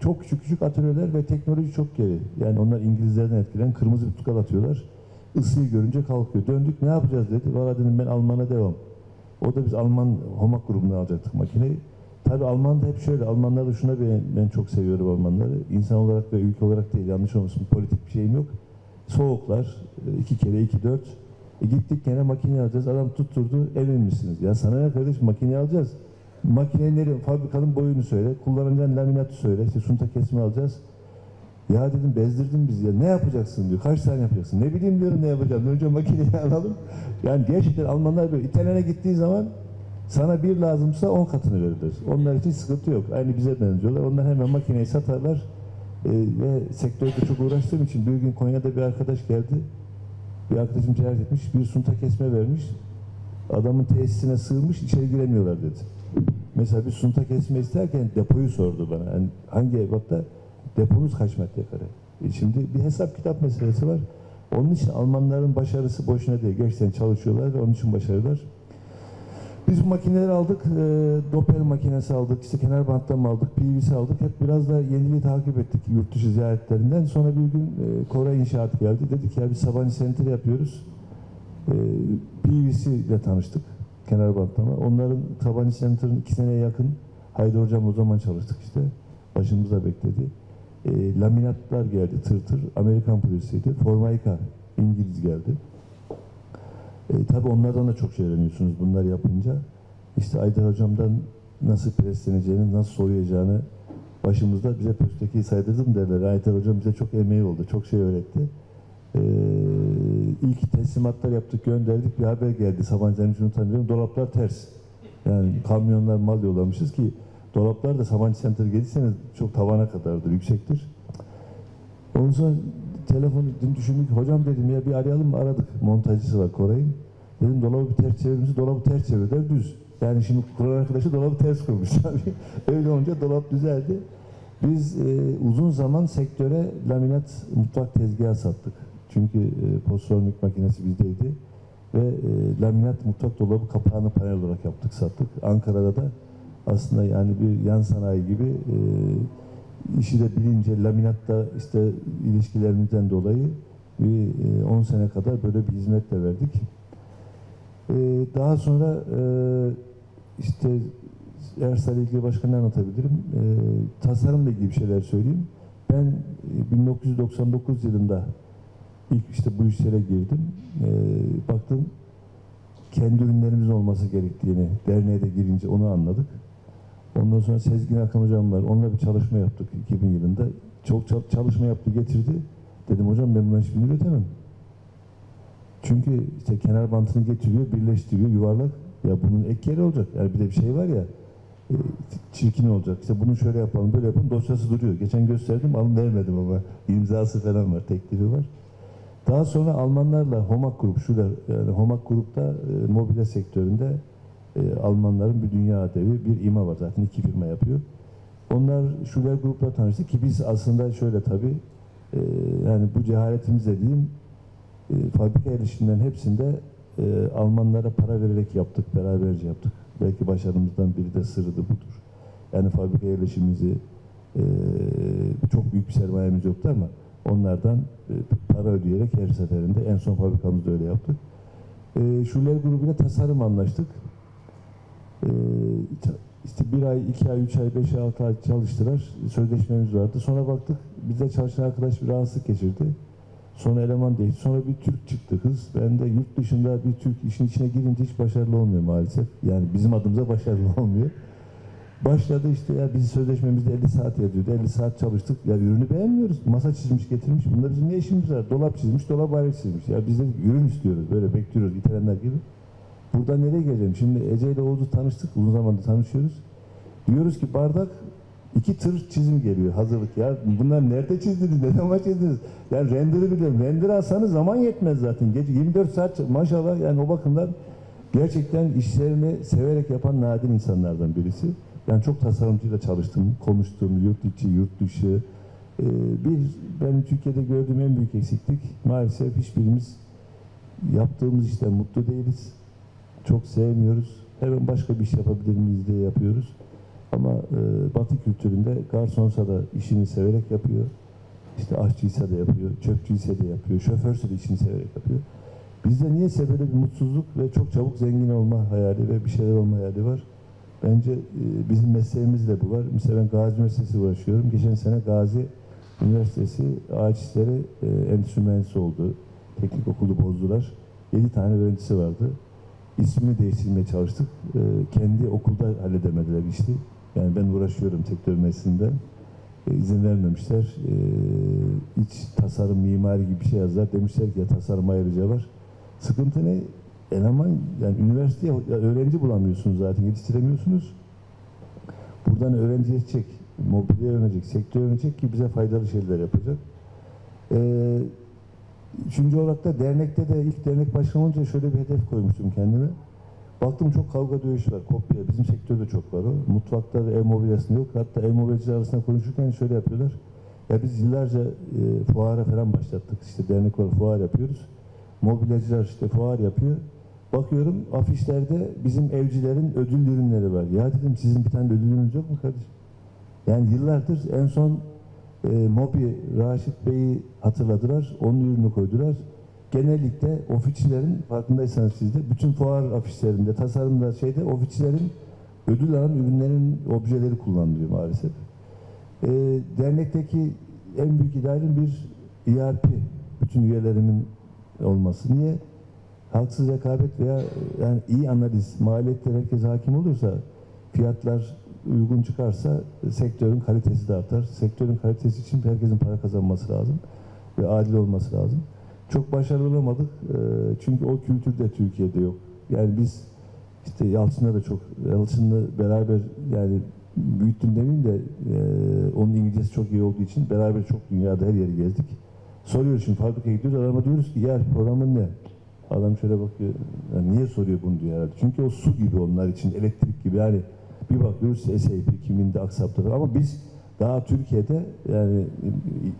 çok küçük küçük atölyeler ve teknoloji çok geri. Yani onlar İngilizlerden etkilenen kırmızı tutkal atıyorlar. Isıyı görünce kalkıyor. Döndük, ne yapacağız dedi. Valla dedim ben Alman'a devam. O da biz Alman Homak grubundan alacaktık makineyi. Tabii Alman'da hep şöyle, Almanlar da şuna ben çok seviyorum Almanları. İnsan olarak ve ülke olarak değil, yanlış olmasın, politik bir şeyim yok. Soğuklar, 2 kere 2 4. Gittik gene makine alacağız. Adam tutturdu, emin misiniz? Ya sana ne kardeş, makine alacağız. Makinelerin, fabrikanın boyunu söyle, kullanacağın laminatı söyle, işte sunta kesimi alacağız. Ya dedim, bezdirdin bizi ya, ne yapacaksın diyor, kaç tane yapacaksın? Ne bileyim diyorum, ne yapacağım, önce makineyi alalım. Yani gerçekten Almanlar böyle, İtalyan'a gittiği zaman sana bir lazımsa 10 katını verirler. Onlar için sıkıntı yok, aynı bize benziyorlar. Onlar hemen makineyi satarlar ve sektörde çok uğraştığım için bir gün Konya'da bir arkadaş geldi. Bir arkadaşım ziyaret etmiş, bir sunta kesme vermiş. Adamın tesisine sığmış, içeri giremiyorlar dedi. Mesela bir sunta kesme isterken depoyu sordu bana. Yani hangi ebatta? Deponuz kaç metrekare? Şimdi bir hesap kitap meselesi var. Onun için Almanların başarısı boşuna değil. Gerçekten çalışıyorlar ve onun için başarılar. Biz bu makineleri aldık. Doppler makinesi aldık. İşte kenar banttan aldık. PV'si aldık. Hep biraz da yeniliği takip ettik yurt dışı ziyaretlerinden. Sonra bir gün Koray İnşaat geldi. Dedik ya biz Sabancı Center yapıyoruz. PV'si ile tanıştık. Kenar bantlama. Onların Sabancı Center'ın 2 seneye yakın Haydar Hocam o zaman çalıştık işte. Başımızda bekledi. Laminatlar geldi tır. Amerikan projesiydi. Formica İngiliz geldi. Tabii onlardan da çok şey öğreniyorsunuz bunlar yapınca. İşte Haydar Hocam'dan nasıl presleneceğini, nasıl soyacağını başımızda bize pöstekiyi saydırdım derler. Haydar Hocam bize çok emeği oldu. Çok şey öğretti. İlk teslimatlar yaptık, gönderdik, bir haber geldi. Sabancı'nın şunu tanıyorum, dolaplar ters. Yani kamyonlar mal yollamışız ki dolaplar da Sabancı Center gelirseniz çok tavana kadardır, yüksektir. Ondan sonra telefonu düşündük, hocam dedim ya bir arayalım mı? Aradık, montajcısı var Koray'ın. Dedim dolabı bir ters çevirmişiz, dolabı ters çevirdiler düz. Yani şimdi kuran arkadaşı dolabı ters kurmuş tabii. Öyle olunca dolap düzeldi. Biz uzun zaman sektöre laminat mutfak tezgahı sattık. Çünkü postforming makinesi bizdeydi ve laminat mutfak dolabı kapağını panel olarak yaptık, sattık. Ankara'da da aslında yani bir yan sanayi gibi işi de bilince laminatla işte ilişkilerimizden dolayı bir 10 sene kadar böyle bir hizmet de verdik. Daha sonra işte Ersal'la ilgili başka ne anlatabilirim? Tasarımla ilgili bir şeyler söyleyeyim. Ben 1999 yılında İlk işte bu işlere girdim. Baktım kendi ürünlerimizin olması gerektiğini derneğe de girince onu anladık. Ondan sonra Sezgin Akın Hocam var. Onunla bir çalışma yaptık 2000 yılında. Çok çalışma yaptı, getirdi. Dedim hocam ben bunu hiçbirini üretemem. Çünkü işte kenar bantını getiriyor, birleştiriyor, yuvarlak. Ya bunun ek yeri olacak. Yani bir de bir şey var ya, çirkin olacak. İşte bunu şöyle yapalım, böyle yapalım. Dosyası duruyor. Geçen gösterdim, alın vermedim ama. İmzası falan var, teklifi var. Daha sonra Almanlarla Homak Grup, şurada yani Homak Grup'ta mobilya sektöründe Almanların bir dünya devi, bir ima var zaten, 2 firma yapıyor. Onlar şurada grupla tanıştık ki biz aslında şöyle tabii yani bu cehaletimiz dediğim fabrika erişimlerin hepsinde Almanlara para vererek yaptık, beraberce yaptık. Belki başarımızdan biri de sırrı budur. Yani fabrika yerleşimimizi çok büyük bir sermayemiz yoktu ama onlardan para ödeyerek her seferinde, en son fabrikamızda öyle yaptık. Şuler grubuyla tasarım anlaştık. İşte 1 ay, 2 ay, 3 ay, 5 ay, 6 ay çalıştılar. Sözleşmemiz vardı. Sonra baktık, bizde çalışan arkadaş bir rahatsızlık geçirdi. Sonra eleman değişti. Sonra bir Türk çıktı kız. Ben de yurt dışında bir Türk işin içine girince hiç başarılı olmuyor maalesef. Yani bizim adımıza başarılı olmuyor. Başladı işte ya biz sözleşmemizde 50 saat yazıyordu. 50 saat çalıştık. Ya ürünü beğenmiyoruz. Masa çizmiş, getirmiş. Bunda bizim ne işimiz var? Dolap çizmiş, dolap ayrı çizmiş. Ya biz de ürün istiyoruz. Böyle bekliyoruz İtalyanlar gibi. Buradan nereye geleceğim? Şimdi Ece ile Oğuz'u tanıştık. Uzun zamandır tanışıyoruz. Diyoruz ki bardak 2 tır çizim geliyor. Hazırlık ya. Bunlar nerede çizdiniz? Ne zaman çizdiniz? Yani render'ı biliyorum. Render alsanız zaman yetmez zaten. Gece 24 saat maşallah yani o bakımdan gerçekten işlerini severek yapan nadir insanlardan birisi. Ben çok tasarımcıyla çalıştım, konuştum, yurt içi, yurt dışı. Ben Türkiye'de gördüğüm en büyük eksiklik, maalesef hiçbirimiz Yaptığımız işten mutlu değiliz. Çok sevmiyoruz. Hemen başka bir iş yapabilir miyiz diye yapıyoruz. Ama Batı kültüründe garsonsa da işini severek yapıyor. İşte aşçıysa da yapıyor, çöpçüyse de yapıyor, şoförse de işini severek yapıyor. Bizde niyeyse böyle bir mutsuzluk ve çok çabuk zengin olma hayali ve bir şeyler olma hayali var. Bence bizim mesleğimiz de bu var. Mesela ben Gazi Üniversitesi uğraşıyorum. Geçen sene Gazi Üniversitesi ağaç işleri endüstri mühendisi oldu. Teknik okulu bozdular. 7 tane öğrencisi vardı. İsmini değiştirmeye çalıştık. Kendi okulda halledemediler işte. Yani ben uğraşıyorum sektör mühendisliğinden. İzin vermemişler. İç tasarım, mimari gibi bir şey yazdılar. Demişler ki ya tasarım ayrıca var. Sıkıntı ne? Eleman, yani üniversiteye öğrenci bulamıyorsunuz zaten, yetiştiremiyorsunuz. Buradan öğrenci yetişecek, mobilya öğrenecek, sektör öğrenecek ki bize faydalı şeyler yapacak. Üçüncü olarak da dernekte de ilk dernek başkanı olunca şöyle bir hedef koymuştum kendime. Baktım çok kavga dövüş var, kopya. Bizim sektörde çok var o. Mutfakta ve ev mobilyasında yok. Hatta ev mobilyacılar arasında konuşurken şöyle yapıyorlar. Ya biz yıllarca fuara falan başlattık. İşte dernek olarak fuar yapıyoruz. Mobilyacılar işte fuar yapıyor. Bakıyorum afişlerde bizim evcilerin ödül ürünleri var. Ya dedim sizin bir tane ödülünüz yok mu kardeşim? Yani yıllardır en son Mobi Raşit Bey'i hatırladılar. Onun ürünü koydular. Genellikle ofisçilerin, farkındaysanız siz de, bütün fuar afişlerinde, tasarımda, şeyde ofisçilerin ödül alan ürünlerin objeleri kullanılıyor maalesef. Dernekteki en büyük idealim bir ERP. Bütün üyelerimin olması. Niye? Haksız rekabet veya yani iyi analiz, maliyette herkes hakim olursa, fiyatlar uygun çıkarsa sektörün kalitesi de artar. Sektörün kalitesi için herkesin para kazanması lazım ve adil olması lazım. Çok başarılı olamadık çünkü o kültür de Türkiye'de yok. Yani biz işte Yalçın'la da çok, Yalçın'la beraber yani büyüttüm demeyeyim de onun İngilizcesi çok iyi olduğu için beraber çok dünyada her yeri gezdik. Soruyoruz şimdi fabrikaya gidiyoruz, adama diyoruz ki ya programın ne? Adam şöyle bakıyor, yani niye soruyor bunu diyor herhalde. Çünkü o su gibi onlar için, elektrik gibi yani bir bakıyoruz SAP, kiminde Aksap'ta falan. Ama biz daha Türkiye'de yani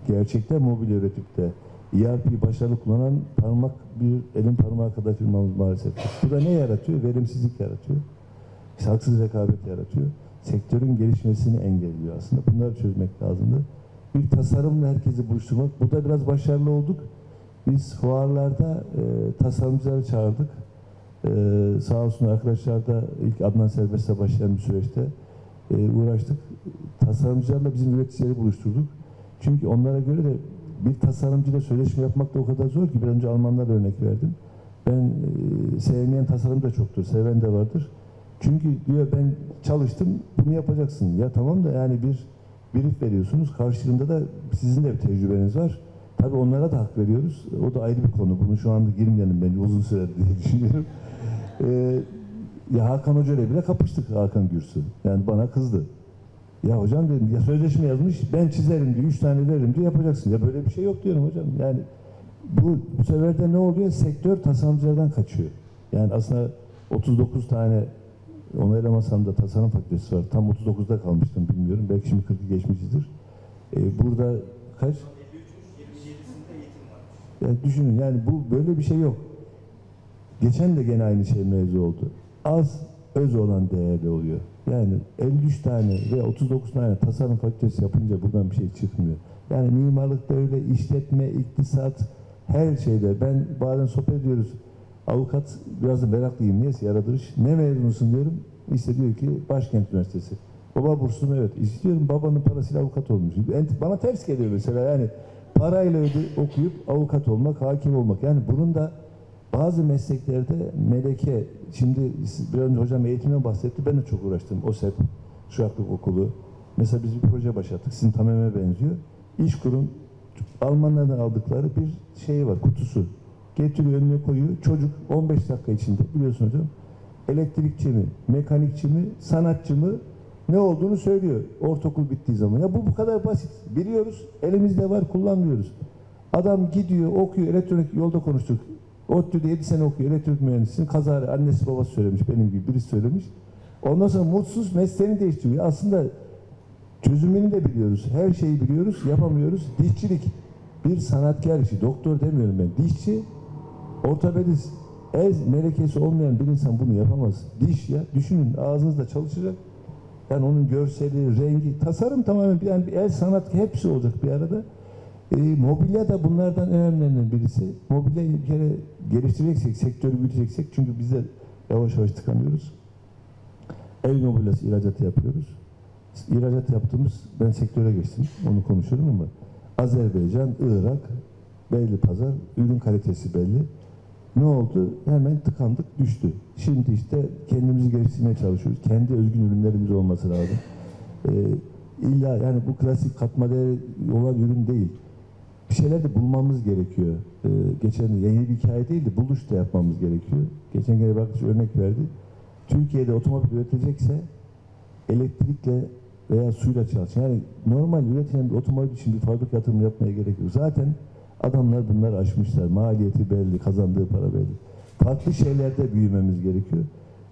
gerçekten mobilya üretip de ERP'yi başarılı kullanan parmak, bir elin parmağı kadar firmamız maalesef. Bu da ne yaratıyor? Verimsizlik yaratıyor. Haksız rekabet yaratıyor. Sektörün gelişmesini engelliyor aslında. Bunları çözmek lazımdı. Bir tasarımla herkesi buluşturmak. Burada biraz başarılı olduk. Biz fuarlarda tasarımcıları çağırdık. Sağ olsun arkadaşlar da ilk Adnan Serbest'le başlayan bir süreçte uğraştık. Tasarımcılarla bizim üreticileri buluşturduk. Çünkü onlara göre de bir tasarımcıyla söyleşme yapmak da o kadar zor ki, bir önce Almanlar örnek verdim. Ben sevmeyen tasarım da çoktur, seven de vardır. Çünkü diyor ben çalıştım, bunu yapacaksın. Ya tamam da yani bir brief veriyorsunuz, karşılığında da sizin de bir tecrübeniz var. Tabii onlara da hak veriyoruz. O da ayrı bir konu. Bunu şu anda girmeyelim bence uzun süredir diye düşünüyorum. Ya Hakan Hoca ile bile kapıştık, Hakan Gürsü. Yani bana kızdı. Ya hocam dedim, ya sözleşme yazmış, ben çizerim diyor, 3 tane derim diyor, yapacaksın. Ya böyle bir şey yok diyorum hocam. Yani bu sefer de ne oluyor? Sektör tasarımcılardan kaçıyor. Yani aslında 39 tane onaylamasam da tasarım fakültesi var. Tam 39'da kalmıştım, bilmiyorum. Belki şimdi 40'ı geçmişizdir. Burada kaç? 53-27'sinde eğitim varmış. Yani düşünün, yani bu böyle bir şey yok. Geçen de gene aynı şey mevzu oldu. Az öz olan değerli oluyor. Yani 53 tane veya 39 tane tasarım fakültesi yapınca buradan bir şey çıkmıyor. Yani mimarlıkta öyle, işletme, iktisat, her şeyde. Ben bazen sohbet ediyoruz. Avukat, biraz da meraklıyım. Neyse, yaradırış. Ne mezunusun diyorum. İşte diyor ki Başkent Üniversitesi. Baba burslu mu? Evet. İstiyorum, babanın parasıyla avukat olmuş. Bana ters geliyor mesela. Yani parayla okuyup avukat olmak, hakim olmak. Yani bunun da bazı mesleklerde meleke, şimdi bir önce hocam eğitimden bahsetti, ben de çok uğraştım. OSEP, Şuraklık Okulu. Mesela biz bir proje başlattık, sizin tameme benziyor. İşkur'un Almanlardan aldıkları bir şeyi var, kutusu. Getiriyor, önüne koyuyor. Çocuk 15 dakika içinde, biliyorsunuz hocam, elektrikçi mi, mekanikçi mi, sanatçı mı, ne olduğunu söylüyor ortaokul bittiği zaman. Ya bu kadar basit. Biliyoruz, elimizde var, kullanmıyoruz. Adam gidiyor, okuyor, elektronik, yolda konuştuk. ODTÜ'de 7 sene okuyor, elektrik mühendisliğini, kazara annesi babası söylemiş, benim gibi birisi söylemiş. Ondan sonra mutsuz, mesleğini değiştiriyor. Aslında çözümünü de biliyoruz, her şeyi biliyoruz, yapamıyoruz. Dişçilik bir sanatkar işi, doktor demiyorum ben, dişçi Ortopedist melekesi olmayan bir insan bunu yapamaz. Diş ya, düşünün, ağzınızda çalışacak. Yani onun görseli, rengi, tasarım tamamen, yani bir el sanat hepsi olacak bir arada. Mobilya da bunlardan önemli birisi. Mobilyayı bir kere geliştireceksek, sektörü büyüteceksek, çünkü biz de yavaş yavaş tıkanıyoruz. El mobilyası ihracatı yapıyoruz. İhracat yaptığımız, ben sektöre geçtim, onu konuşurum ama Azerbaycan, Irak, belli pazar, ürün kalitesi belli. Ne oldu? Hemen tıkandık, düştü. Şimdi işte kendimizi geliştirmeye çalışıyoruz. Kendi özgün ürünlerimiz olması lazım. İlla yani bu klasik katma değeri olan ürün değil. Bir şeyler de bulmamız gerekiyor. Geçen yeni bir hikaye değil de buluş da yapmamız gerekiyor. Geçen gene bir arkadaş örnek verdi. Türkiye'de otomobil üretecekse elektrikle veya suyla çalışsın. Yani normal üretilen bir otomobil için bir fabrika yatırımı yapmaya gerekiyor. Zaten adamlar bunları aşmışlar. Maliyeti belli, kazandığı para belli. Farklı şeylerde büyümemiz gerekiyor.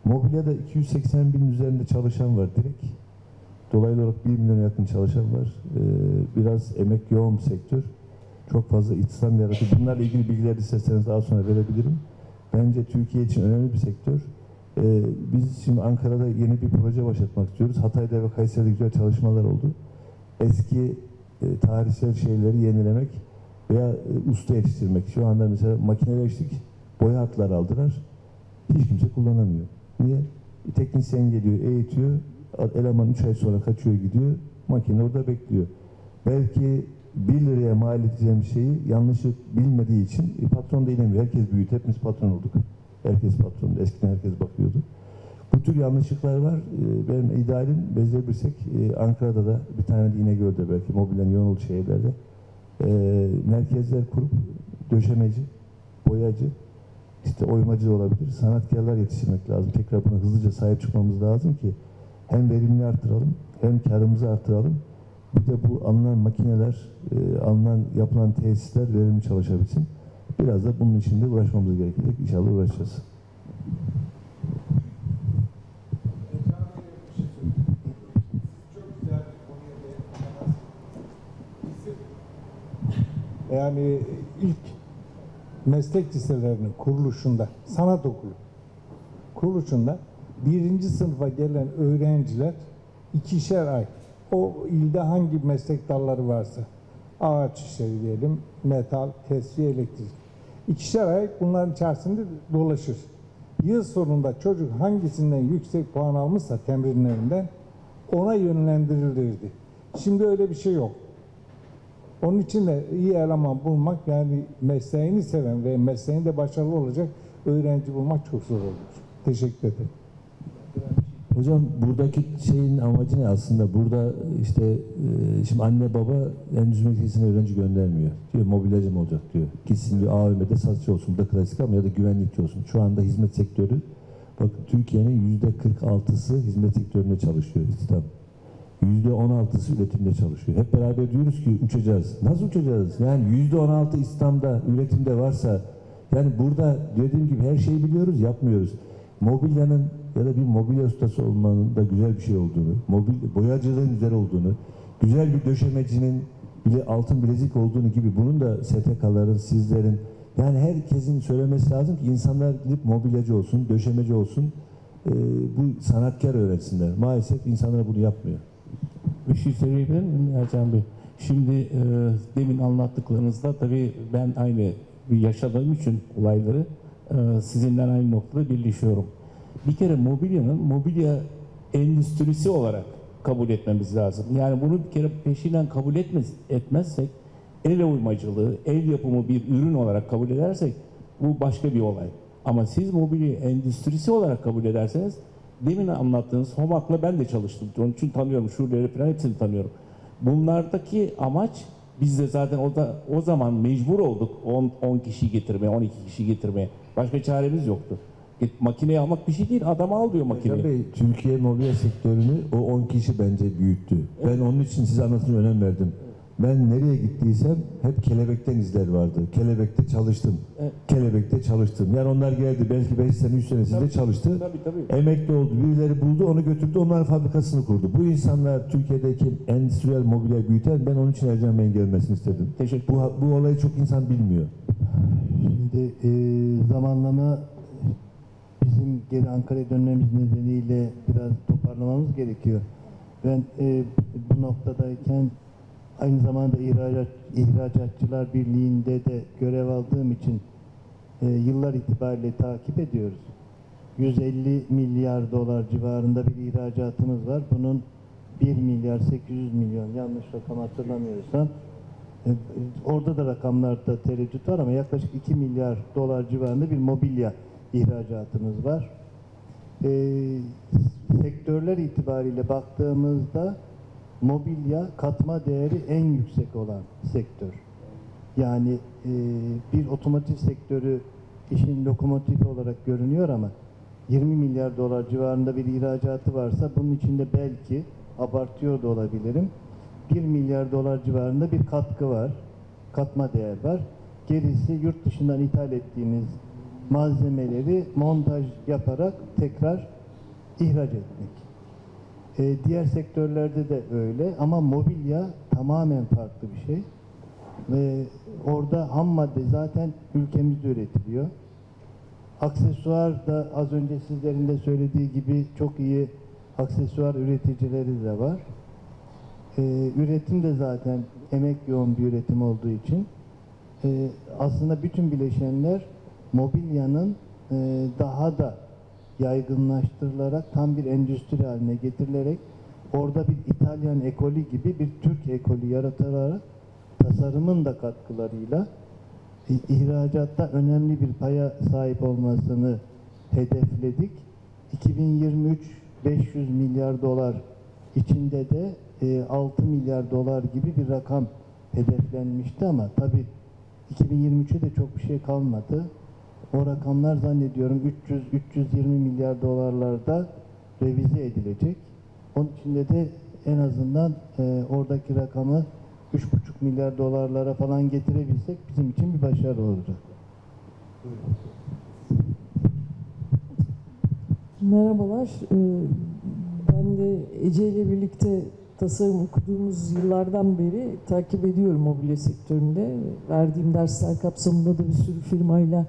Mobilyada 280 bin üzerinde çalışan var direkt. Dolaylı olarak 1 milyona yakın çalışan var. Biraz emek yoğun bir sektör. Çok fazla istihdam yaratıyor. Bunlarla ilgili bilgiler isterseniz daha sonra verebilirim. Bence Türkiye için önemli bir sektör. Biz şimdi Ankara'da yeni bir proje başlatmak istiyoruz. Hatay'da ve Kayseri'de güzel çalışmalar oldu. Eski tarihsel şeyleri yenilemek veya usta yetiştirmek. Şu anda mesela makineleştik, boya hatları aldılar. Hiç kimse kullanamıyor. Niye? Teknisyen geliyor, eğitiyor. Eleman 3 ay sonra kaçıyor, gidiyor. Makine orada bekliyor. Belki 1 liraya mal edeceğim şeyi yanlışı bilmediği için patron da inemiyor. Herkes büyüdü. Hepimiz patron olduk. Herkes patrondu. Eskiden herkes bakıyordu. Bu tür yanlışlıklar var. Benim idealim Bezirbirsek, Ankara'da da bir tane de İnegöl'de belki mobilyanın yoğun olduğu şehirlerde merkezler kurup döşemeci, boyacı, işte oymacı olabilir. Sanatkarlar yetiştirmek lazım. Tekrar buna hızlıca sahip çıkmamız lazım ki hem verimini artıralım, hem karımızı artıralım. Bir de bu alınan makineler, yapılan tesisler verimli çalışabilsin. Biraz da bunun için de uğraşmamız gerekecek. İnşallah uğraşacağız. Yani ilk meslek liselerinin kuruluşunda, sanat okulu kuruluşunda 1. sınıfa gelen öğrenciler 2'şer ay o ilde hangi meslek dalları varsa, ağaç işleri diyelim, metal, tesviye, elektrik, 2'şer ay bunların içerisinde dolaşır. Yıl sonunda çocuk hangisinden yüksek puan almışsa temrinlerinden ona yönlendirilirdi. Şimdi öyle bir şey yok. Onun için de iyi eleman bulmak, yani mesleğini seven ve mesleğinde başarılı olacak öğrenci bulmak çok zor olur. Teşekkür ederim. Hocam buradaki şeyin amacı ne aslında? Burada işte şimdi anne baba endüstri mühendisliğine öğrenci göndermiyor. Diyor mobilyacı mı olacak diyor. Gitsin diyor AVM'de satçı olsun. Bu da klasik ama ya da güvenlikçi olsun. Şu anda hizmet sektörü, bakın Türkiye'nin %46'sı hizmet sektöründe çalışıyor. İstihdam. %16'sı üretimde çalışıyor. Hep beraber diyoruz ki uçacağız. Nasıl uçacağız? Yani %16 istihdamda, üretimde varsa, yani burada dediğim gibi her şeyi biliyoruz, yapmıyoruz. Mobilyanın ya da bir mobilya ustası olmanın da güzel bir şey olduğunu, boyacılığın güzel olduğunu, güzel bir döşemecinin bile altın bilezik olduğunu gibi, bunun da STK'ların, sizlerin, yani herkesin söylemesi lazım ki insanlar gidip mobilyacı olsun, döşemeci olsun, bu sanatkar öğretsinler. Maalesef insanlar bunu yapmıyor. Bir şey söyleyebilir miyim Ercan Bey? Şimdi demin anlattıklarınızda tabii ben aynı yaşadığım için olayları sizinle aynı noktada birleşiyorum. Bir kere mobilyanın mobilya endüstrisi olarak kabul etmemiz lazım. Yani bunu bir kere peşinden kabul etmezsek, el oymacılığı, el yapımı bir ürün olarak kabul edersek bu başka bir olay. Ama siz mobilya endüstrisi olarak kabul ederseniz, demin anlattığınız Homak'la ben de çalıştım. Onun için tanıyorum. Şubeleri falan hepsini tanıyorum. Bunlardaki amaç, biz de zaten o zaman mecbur olduk 10 kişi getirmeye, 12 kişi getirmeye. Başka çaremiz yoktu. Makineyi almak bir şey değil. Adam al diyor makineyi. Bey, Türkiye mobilya sektörünü o 10 kişi bence büyüttü. Evet. Ben onun için size anlatmaya önem verdim. Evet. Ben nereye gittiysem hep Kelebek'ten izler vardı. Kelebek'te çalıştım. Evet. Kelebek'te çalıştım. Yani onlar geldi. Belki 5 sene, 3 sene sizde çalıştı. Tabii. Emekli oldu. Birileri buldu. Onu götürdü. Onların fabrikasını kurdu. Bu insanlar Türkiye'deki endüstriyel mobilya büyüten, ben onun için Ercan Bey'in gelmesini istedim. Bu olayı çok insan bilmiyor. Şimdi zamanlama bizim geri Ankara'ya dönmemiz nedeniyle biraz toparlamamız gerekiyor. Ben bu noktadayken aynı zamanda İhracatçılar Birliği'nde de görev aldığım için yıllar itibariyle takip ediyoruz. 150 milyar dolar civarında bir ihracatımız var. Bunun 1 milyar 800 milyon yanlış rakam hatırlamıyorsam. Orada da rakamlarda tereddüt var ama yaklaşık 2 milyar dolar civarında bir mobilya ihracatımız var. Sektörler itibariyle baktığımızda mobilya katma değeri en yüksek olan sektör. Yani bir otomotiv sektörü işin lokomotifi olarak görünüyor ama 20 milyar dolar civarında bir ihracatı varsa bunun içinde belki abartıyor da olabilirim. 1 milyar dolar civarında bir katkı var, katma değer var. Gerisi yurt dışından ithal ettiğimiz malzemeleri montaj yaparak tekrar ihraç etmek. Diğer sektörlerde de öyle ama mobilya tamamen farklı bir şey. Orada ham madde zaten ülkemizde üretiliyor. Aksesuar da az önce sizlerin de söylediği gibi çok iyi aksesuar üreticileri de var. Üretim de zaten emek yoğun bir üretim olduğu için aslında bütün bileşenler mobilyanın daha da yaygınlaştırılarak tam bir endüstri haline getirilerek orada bir İtalyan ekolü gibi bir Türk ekolü yaratılarak tasarımın da katkılarıyla ihracatta önemli bir paya sahip olmasını hedefledik. 2023 500 milyar dolar içinde de 6 milyar dolar gibi bir rakam hedeflenmişti ama tabii 2023'e de çok bir şey kalmadı. O rakamlar zannediyorum 300-320 milyar dolarlarda revize edilecek. Onun içinde de en azından oradaki rakamı 3,5 milyar dolarlara falan getirebilsek bizim için bir başarı olacak. Merhabalar. Ben de Ece ile birlikte tasarım okuduğumuz yıllardan beri takip ediyorum mobilya sektöründe. Verdiğim dersler kapsamında da bir sürü firmayla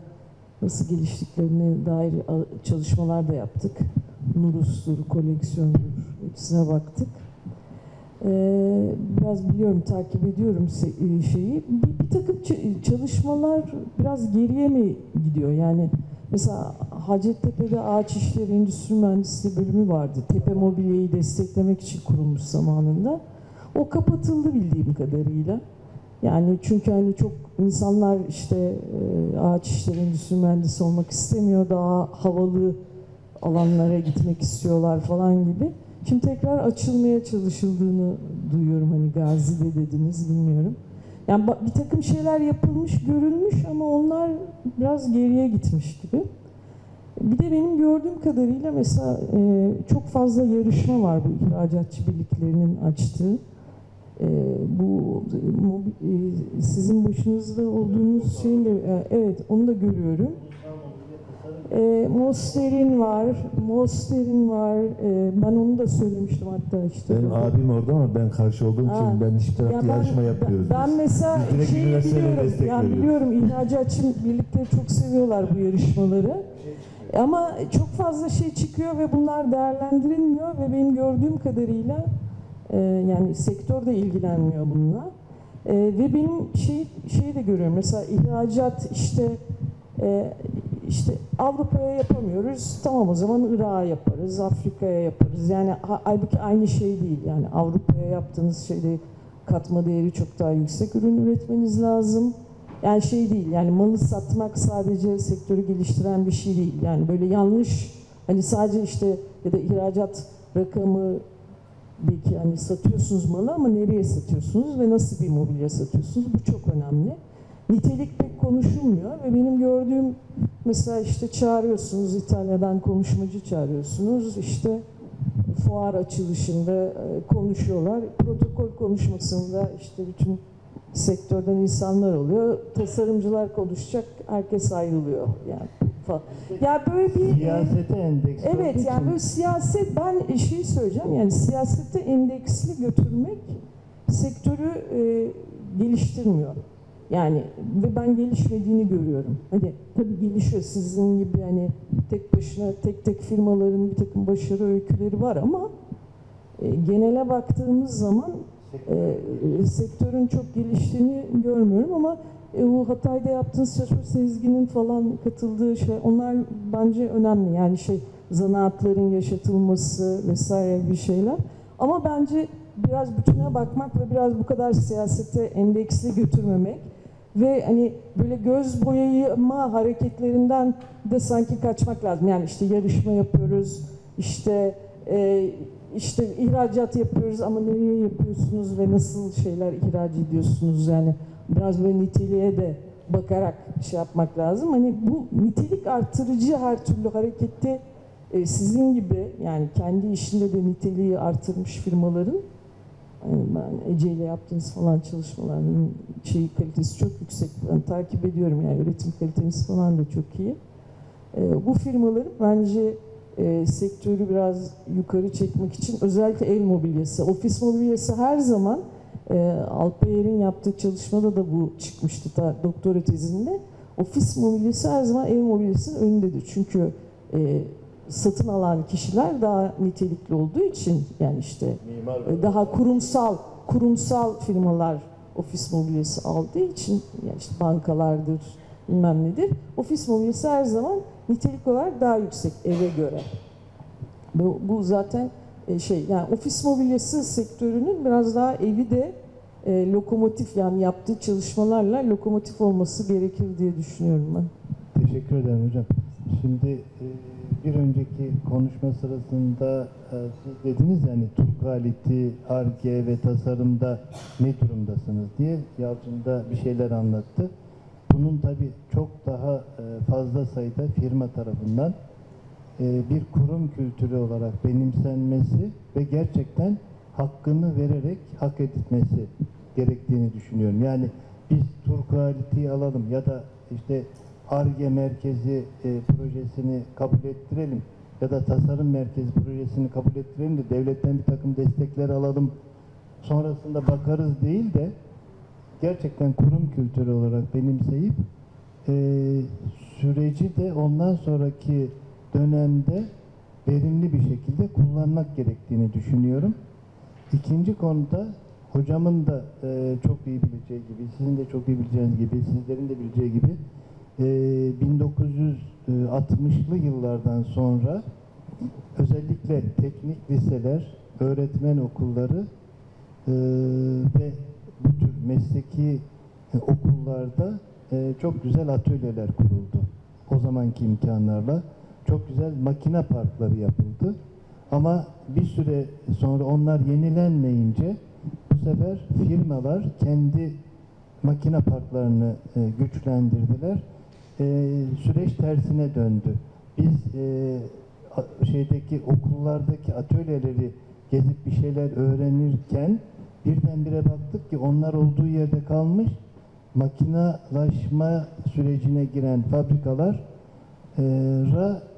nasıl geliştiklerine dair çalışmalar da yaptık. Nurus'tur, koleksiyondur, hepsine baktık. Biraz biliyorum, takip ediyorum şeyi. Bir takım çalışmalar biraz geriye mi gidiyor? Yani mesela Hacettepe'de Ağaç İşleri Endüstri Mühendisliği bölümü vardı. Tepe Mobilya'yı desteklemek için kurulmuş zamanında. O kapatıldı bildiğim kadarıyla. Yani çünkü hani çok insanlar işte ağaç işleri endüstri mühendisi olmak istemiyor, daha havalı alanlara gitmek istiyorlar falan gibi. Şimdi tekrar açılmaya çalışıldığını duyuyorum, hani Gazi'de dediniz, bilmiyorum. Yani bir takım şeyler yapılmış, görülmüş ama onlar biraz geriye gitmiş gibi. Bir de benim gördüğüm kadarıyla mesela çok fazla yarışma var bu ihracatçı birliklerinin açtığı. Bu sizin başınızda olduğunuz şeyin de, evet, onu da görüyorum. Moster'in var. Ben onu da söylemiştim hatta işte. Benim abim orada ama ben karşı olduğum için ben hiçbir tarafta yarışma yapmıyoruz. Ben mesela şeyi biliyorum, yani biliyorum ihracatçı birlikleri çok seviyorlar bu yarışmaları. Ama çok fazla şey çıkıyor ve bunlar değerlendirilmiyor ve benim gördüğüm kadarıyla yani sektör de ilgilenmiyor bununla. Ve benim şeyi de görüyorum. Mesela ihracat işte Avrupa'ya yapamıyoruz. Tamam, o zaman Irak'a yaparız, Afrika'ya yaparız. Yani halbuki aynı şey değil. Yani Avrupa'ya yaptığınız şeyde katma değeri çok daha yüksek ürün üretmeniz lazım. Yani şey değil. Yani malı satmak sadece sektörü geliştiren bir şey değil. Yani böyle yanlış, hani sadece işte ya da ihracat rakamı, belki hani satıyorsunuz malı ama nereye satıyorsunuz ve nasıl bir mobilya satıyorsunuz? Bu çok önemli. Nitelik pek konuşulmuyor ve benim gördüğüm mesela işte çağırıyorsunuz, İtalya'dan konuşmacı çağırıyorsunuz, işte fuar açılışında konuşuyorlar. Protokol konuşmasında işte bütün sektörden insanlar oluyor. Tasarımcılar konuşacak, herkes ayrılıyor yani. Ya böyle bir siyasete endeksli. Evet, yani böyle siyaset, ben şey söyleyeceğim, yani siyasete endeksli götürmek sektörü geliştirmiyor. Yani ve ben gelişmediğini görüyorum. Hani tabii gelişiyor sizin gibi, hani tek başına tek firmaların bir takım başarı öyküleri var ama genele baktığımız zaman sektörün çok geliştiğini görmüyorum ama o Hatay'da yaptığınız çalışma, Sezgin'in falan katıldığı şey, onlar bence önemli. Yani şey, zanaatların yaşatılması vesaire bir şeyler. Ama bence biraz bütüne bakmak ve biraz bu kadar siyasete endeksli götürmemek ve hani böyle göz boyama hareketlerinden de sanki kaçmak lazım. Yani işte yarışma yapıyoruz, işte ihracat yapıyoruz ama nereye yapıyorsunuz ve nasıl şeyler ihraç ediyorsunuz, yani biraz böyle niteliğe de bakarak şey yapmak lazım. Hani bu nitelik artırıcı her türlü harekette sizin gibi, yani kendi işinde de niteliği artırmış firmaların, yani ben Ece ile yaptığınız falan çalışmaların şeyi, kalitesi çok yüksek. Ben takip ediyorum, yani üretim kaliteniz falan da çok iyi. Bu firmaları bence sektörü biraz yukarı çekmek için özellikle el mobilyası, ofis mobilyası her zaman Alpayer'in yaptığı çalışmada da bu çıkmıştı da, doktora tezinde. Ofis mobilyası her zaman ev mobilyasının önündedir. Çünkü satın alan kişiler daha nitelikli olduğu için, yani işte daha kurumsal firmalar ofis mobilyası aldığı için, yani işte bankalardır, bilmem nedir. Ofis mobilyası her zaman nitelik olarak daha yüksek eve göre. Bu zaten şey, yani ofis mobilyası sektörünün biraz daha evi de lokomotif, yani yaptığı çalışmalarla lokomotif olması gerekir diye düşünüyorum ben. Teşekkür ederim hocam. Şimdi bir önceki konuşma sırasında siz dediniz, yani Türk aleti, Ar-Ge ve tasarımda ne durumdasınız diye Yalçın da bir şeyler anlattı. Bunun tabii çok daha fazla sayıda firma tarafından bir kurum kültürü olarak benimsenmesi ve gerçekten hakkını vererek hak edilmesi gerektiğini düşünüyorum. Yani biz Turkualiti'yi alalım ya da işte Ar-Ge merkezi projesini kabul ettirelim ya da tasarım merkezi projesini kabul ettirelim de devletten bir takım destekler alalım, sonrasında bakarız değil de gerçekten kurum kültürü olarak benimseyip süreci de ondan sonraki dönemde verimli bir şekilde kullanmak gerektiğini düşünüyorum. İkinci konuda hocamın da çok iyi bileceği gibi, sizin de çok iyi bileceğiniz gibi, sizlerin de bileceği gibi 1960'lı yıllardan sonra özellikle teknik liseler, öğretmen okulları ve bu tür mesleki okullarda çok güzel atölyeler kuruldu. O zamanki imkanlarla çok güzel makine parkları yapıldı. Ama bir süre sonra onlar yenilenmeyince bu sefer firmalar kendi makine parklarını güçlendirdiler. Süreç tersine döndü. Biz şeydeki okullardaki atölyeleri gezip bir şeyler öğrenirken birdenbire baktık ki onlar olduğu yerde kalmış, makinalaşma sürecine giren fabrikalara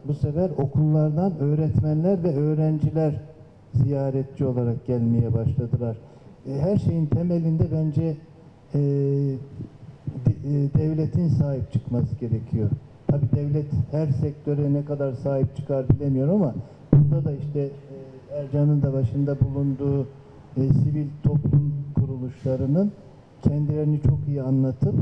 bu sefer okullardan öğretmenler ve öğrenciler ziyaretçi olarak gelmeye başladılar. Her şeyin temelinde bence devletin sahip çıkması gerekiyor. Tabii devlet her sektöre ne kadar sahip çıkar bilemiyorum ama burada da işte Ercan'ın da başında bulunduğu sivil toplum kuruluşlarının kendilerini çok iyi anlatıp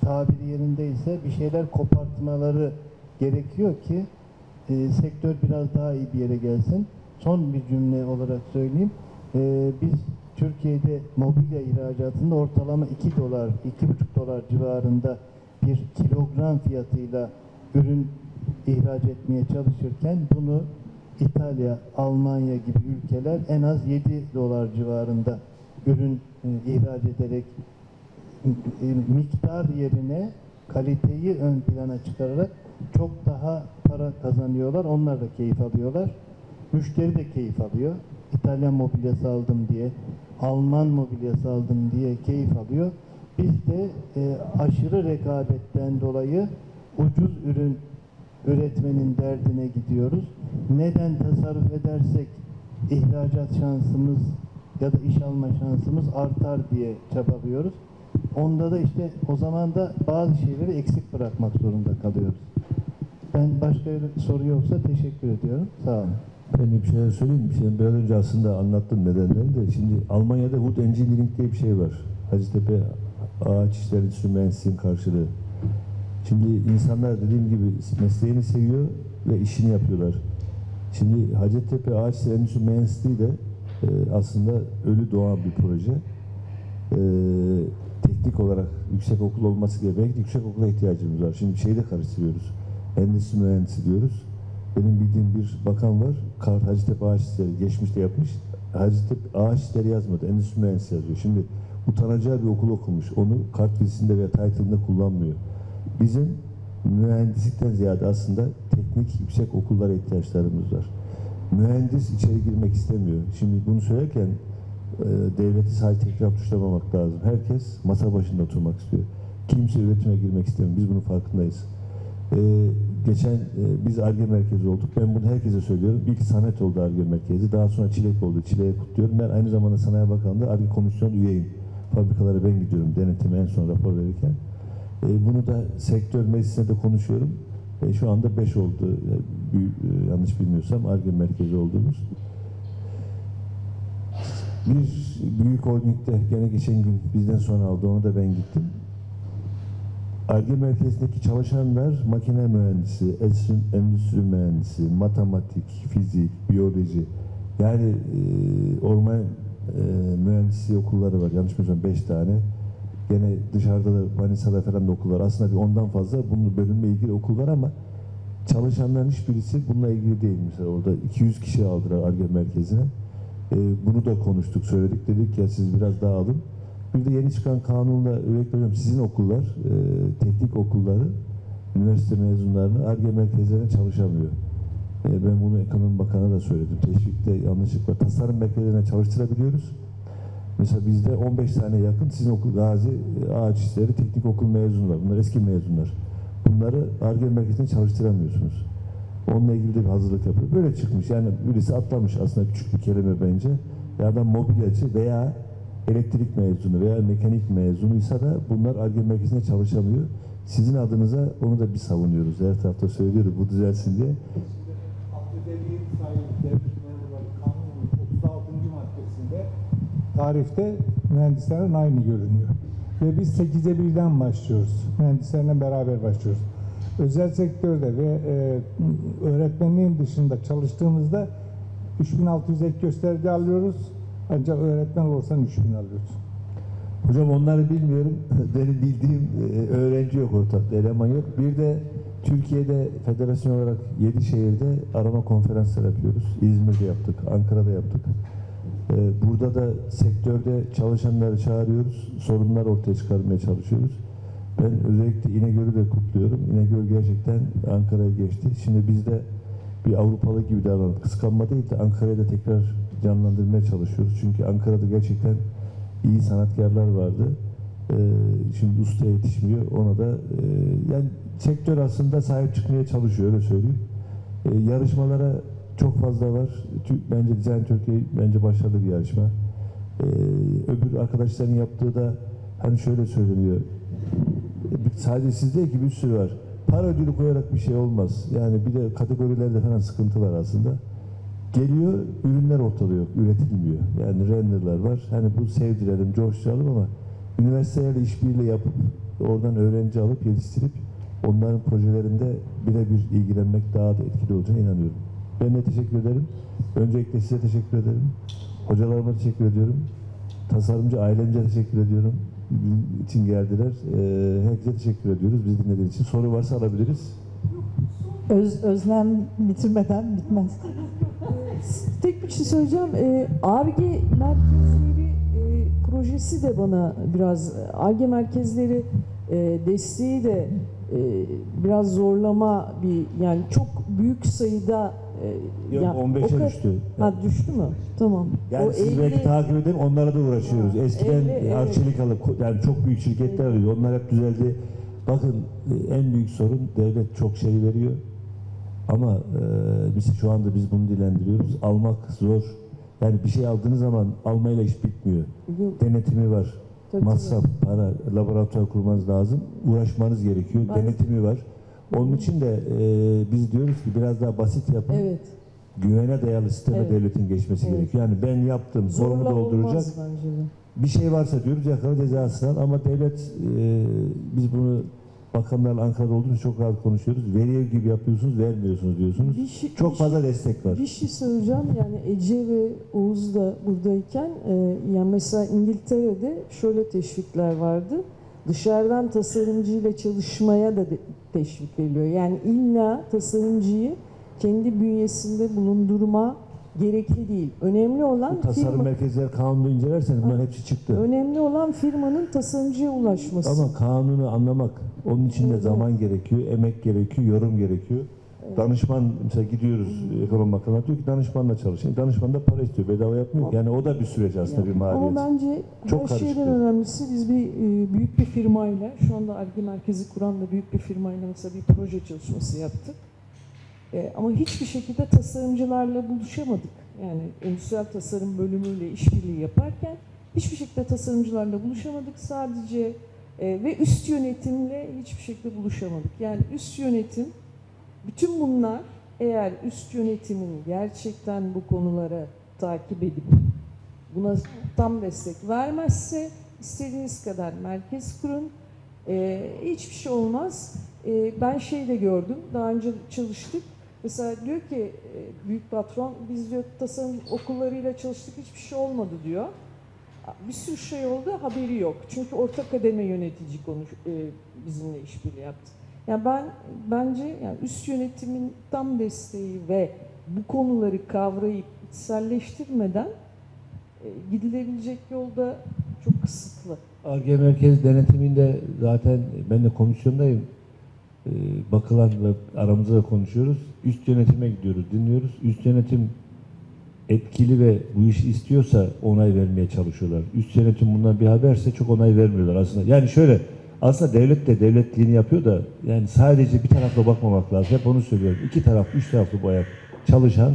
tabiri yerindeyse bir şeyler kopartmaları gerekiyor ki sektör biraz daha iyi bir yere gelsin. Son bir cümle olarak söyleyeyim. Biz Türkiye'de mobilya ihracatında ortalama 2 dolar, 2,5 dolar civarında bir kilogram fiyatıyla ürün ihraç etmeye çalışırken bunu İtalya, Almanya gibi ülkeler en az 7 dolar civarında ürün ihraç ederek miktar yerine kaliteyi ön plana çıkararak çok daha para kazanıyorlar. Onlar da keyif alıyorlar. Müşteri de keyif alıyor. İtalyan mobilyası aldım diye, Alman mobilyası aldım diye keyif alıyor. Biz de aşırı rekabetten dolayı ucuz ürün üretmenin derdine gidiyoruz. Neden tasarruf edersek ihracat şansımız ya da iş alma şansımız artar diye çabalıyoruz. Onda da işte o zaman da bazı şeyleri eksik bırakmak zorunda kalıyoruz. Ben başka bir soru yoksa teşekkür ediyorum. Sağ olun. Ben de bir şeyler söyleyeyim. Şimdi biraz önce aslında anlattım nedenleri de. Şimdi Almanya'da Wood Engineering diye bir şey var. Hacettepe Ağaç İşleri Endüstri Mühendisliği'nin karşılığı. Şimdi insanlar dediğim gibi mesleğini seviyor ve işini yapıyorlar. Şimdi Hacettepe Ağaç İşleri Endüstri Mühendisliği de aslında ölü doğan bir proje. Teknik olarak yüksek okul olması gerekiyor. Belki yüksek okula ihtiyacımız var. Şimdi şeyi de karıştırıyoruz. Endüstri mühendisi diyoruz. Benim bildiğim bir bakan var. Hacettepe Ağaç İşleri geçmişte yapmış. Hacettepe Ağaç İşleri yazmadı. Endüstri mühendisi yazıyor. Şimdi utanacağı bir okul okumuş. Onu kartvizisinde veya title'ında kullanmıyor. Bizim mühendislikten ziyade aslında teknik yüksek okullara ihtiyaçlarımız var. Mühendis içeri girmek istemiyor. Şimdi bunu söylerken devleti sadece tekrar tuşlamamak lazım. Herkes masa başında oturmak istiyor. Kimse üretime girmek istemiyor. Biz bunun farkındayız. Geçen biz ARGE merkezi olduk. Ben bunu herkese söylüyorum. İlk Samet oldu ARGE merkezi. Daha sonra Çilek oldu. Çilek'e kutluyorum. Ben aynı zamanda Sanayi Bakanlığı ARGE komisyonu üyeyim. Fabrikalara ben gidiyorum. Denetime en son rapor verirken. Bunu da sektör meclisinde de konuşuyorum. Şu anda 5 oldu. Yanlış bilmiyorsam ARGE merkezi olduğumuz. Bir büyük holdingde gene geçen gün bizden sonra aldı. Ona da ben gittim. ARGE merkezindeki çalışanlar makine mühendisi, endüstri mühendisi, matematik, fizik, biyoloji. Yani orman mühendisi okulları var. Yanlış bilmiyorsam 5 tane. Gene dışarıda da Manisa'da falan da okullar. Aslında bir ondan fazla bunun bölümle ilgili okul var ama çalışanların hiçbirisi bununla ilgili değil. Mesela orada 200 kişi aldılar ARGE merkezine. Bunu da konuştuk, söyledik. Dedik ya siz biraz daha alın. Bir de yeni çıkan kanunla öğretmenim sizin okullar, teknik okulları, üniversite mezunlarını ARGE merkezlerine çalışamıyor. Ben bunu Ekonomi Bakanı'na da söyledim. Teşvikte yanlışlık var. Tasarım merkezlerine çalıştırabiliyoruz. Mesela bizde 15 tane yakın sizin okul Gazi Ağaç İşleri Teknik Okul mezunu var. Bunlar eski mezunlar. Bunları ARGE merkezine çalıştıramıyorsunuz. Onunla ilgili de bir hazırlık yapıyor. Böyle çıkmış. Yani birisi atlamış aslında küçük bir kelime bence. Ya da mobilyacı veya elektrik mezunu veya mekanik mezunuysa da bunlar ARGE merkezinde çalışamıyor. Sizin adınıza onu da biz savunuyoruz. Her tarafta söylüyoruz bu düzelsin diye. Abdülhamid Sayın Devlet Memurları Kanunu'nun 36. maddesinde tarifte mühendislerin aynı görünüyor. Ve biz 8'e 1'den başlıyoruz. Mühendislerle beraber başlıyoruz. Özel sektörde ve öğretmenliğin dışında çalıştığımızda 3600 ek gösterge alıyoruz. Ancak öğretmen olursan 3000 alıyoruz. Hocam onları bilmiyorum. Benim bildiğim öğrenci yok ortada, eleman yok. Bir de Türkiye'de federasyon olarak 7 şehirde arama konferanslar yapıyoruz. İzmir'de yaptık, Ankara'da yaptık. Burada da sektörde çalışanları çağırıyoruz. Sorunlar ortaya çıkarmaya çalışıyoruz. Ben özellikle İnegöl'ü de kutluyorum. İnegöl gerçekten Ankara'ya geçti. Şimdi biz de bir Avrupalı gibi davranıp kıskanma değil de Ankara'yı da tekrar canlandırmaya çalışıyoruz. Çünkü Ankara'da gerçekten iyi sanatkarlar vardı. Şimdi usta yetişmiyor. Ona da yani sektör aslında sahip çıkmaya çalışıyor öyle söyleyeyim. Yarışmalara çok fazla var. Bence Dizayn Türkiye bence başarılı bir yarışma. Öbür arkadaşların yaptığı da hani şöyle söyleniyor. Sadece sizde değil ki bir sürü var. Para ödülü koyarak bir şey olmaz. Yani bir de kategorilerde falan sıkıntı var aslında. Geliyor, ürünler ortada yok, üretilmiyor. Yani renderler var. Hani bu sevdirelim, coşturalım ama üniversitelerle işbirliği yapıp oradan öğrenci alıp yetiştirip onların projelerinde birebir ilgilenmek daha da etkili olacağına inanıyorum. Ben de teşekkür ederim. Öncelikle size teşekkür ederim. Hocalarıma teşekkür ediyorum. Tasarımcı ailemize teşekkür ediyorum. İçin geldiler. Herkese teşekkür ediyoruz. Bizi dinlediğiniz için. Soru varsa alabiliriz. Özlem bitirmeden bitmez. Tek bir şey söyleyeceğim. ARGE merkezleri projesi de bana biraz ARGE merkezleri desteği de biraz zorlama bir yani çok büyük sayıda yok yani 15'e düştü. Ha düştü mü? Tamam. Yani o siz belki takip edin onlara da uğraşıyoruz. Eskiden harçelik alıp yani çok büyük şirketler alıyor. Onlar hep düzeldi. Bakın en büyük sorun devlet çok şey veriyor. Ama biz şu anda bunu dilendiriyoruz. Almak zor. Yani bir şey aldığınız zaman almayla iş bitmiyor. Denetimi var. Tabii masraf, para, laboratuvar kurmanız lazım. Uğraşmanız gerekiyor. Maalesef. Denetimi var. Onun için de biz diyoruz ki biraz daha basit yapın. Evet. Güvene dayalı sisteme devletin geçmesi gerekiyor. Yani ben yaptım, sorumu dolduracak. Bir şey varsa diyoruz yakala cezasından, ama devlet biz bunu bakanlarla Ankara'da olduğumuz çok rahat konuşuyoruz. Veriyor gibi yapıyorsunuz, vermiyorsunuz diyorsunuz. Çok fazla destek var. Bir şey söyleyeceğim. Yani Ece ve Oğuz da buradayken yani mesela İngiltere'de şöyle teşvikler vardı. Dışarıdan tasarımcıyla çalışmaya da teşvik veriliyor. Yani illa tasarımcıyı kendi bünyesinde bulundurma gerekli değil. Önemli olan tasarım merkezleri kanunu incelerseniz bunların hepsi çıktı. Önemli olan firmanın tasarımcıya ulaşması. Ama kanunu anlamak, onun için de zaman gerekiyor, emek gerekiyor, yorum gerekiyor. Danışman, mesela gidiyoruz ekonomi bakanına, diyor ki danışmanla çalışın. Danışman da para istiyor, bedava yapmıyor. Yani o da bir süreç aslında, bir maliyet. Ama bence çok her karışık. Şeyden önemlisi biz bir büyük bir firmayla, şu anda Ar-Ge merkezi kuran da büyük bir firmayla mesela bir proje çalışması yaptık. Ama hiçbir şekilde tasarımcılarla buluşamadık. Yani endüstriyel tasarım bölümüyle işbirliği yaparken hiçbir şekilde tasarımcılarla buluşamadık sadece ve üst yönetimle hiçbir şekilde buluşamadık. Yani üst yönetim, bütün bunlar eğer üst yönetimin gerçekten bu konulara takip edip buna tam destek vermezse istediğiniz kadar merkez kurun, hiçbir şey olmaz. Ben şey de gördüm, daha önce çalıştık. Mesela diyor ki büyük patron, biz diyor tasarım okullarıyla çalıştık, hiçbir şey olmadı diyor. Bir sürü şey oldu, haberi yok. Çünkü orta kademe yönetici bizimle işbirliği yaptı. Yani bence yani üst yönetimin tam desteği ve bu konuları kavrayıp içselleştirmeden gidilebilecek yolda çok kısıtlı. Ar-Ge merkez denetiminde zaten ben de komisyondayım. Bakılan ve aramızda konuşuyoruz. Üst yönetime gidiyoruz, dinliyoruz. Üst yönetim etkili ve bu işi istiyorsa onay vermeye çalışıyorlar. Üst yönetim bundan bir haberse çok onay vermiyorlar aslında. Yani şöyle, aslında devlet de devletliğini yapıyor da yani sadece bir tarafla bakmamak lazım. Hep onu söylüyorum. İki taraf, üç taraflı bu ayak. Çalışan,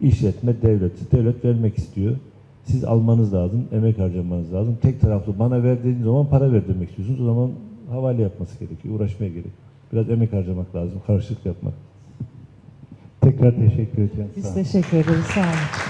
işletme, devlet. Devlet vermek istiyor. Siz almanız lazım, emek harcamanız lazım. Tek taraflı bana ver dediğiniz zaman para verdirmek istiyorsunuz. O zaman havale yapması gerekiyor, uğraşmaya gerekiyor. Biraz emek harcamak lazım, karşılık yapmak. Tekrar teşekkür edeceğim. Biz teşekkür ederiz. Sağ olun.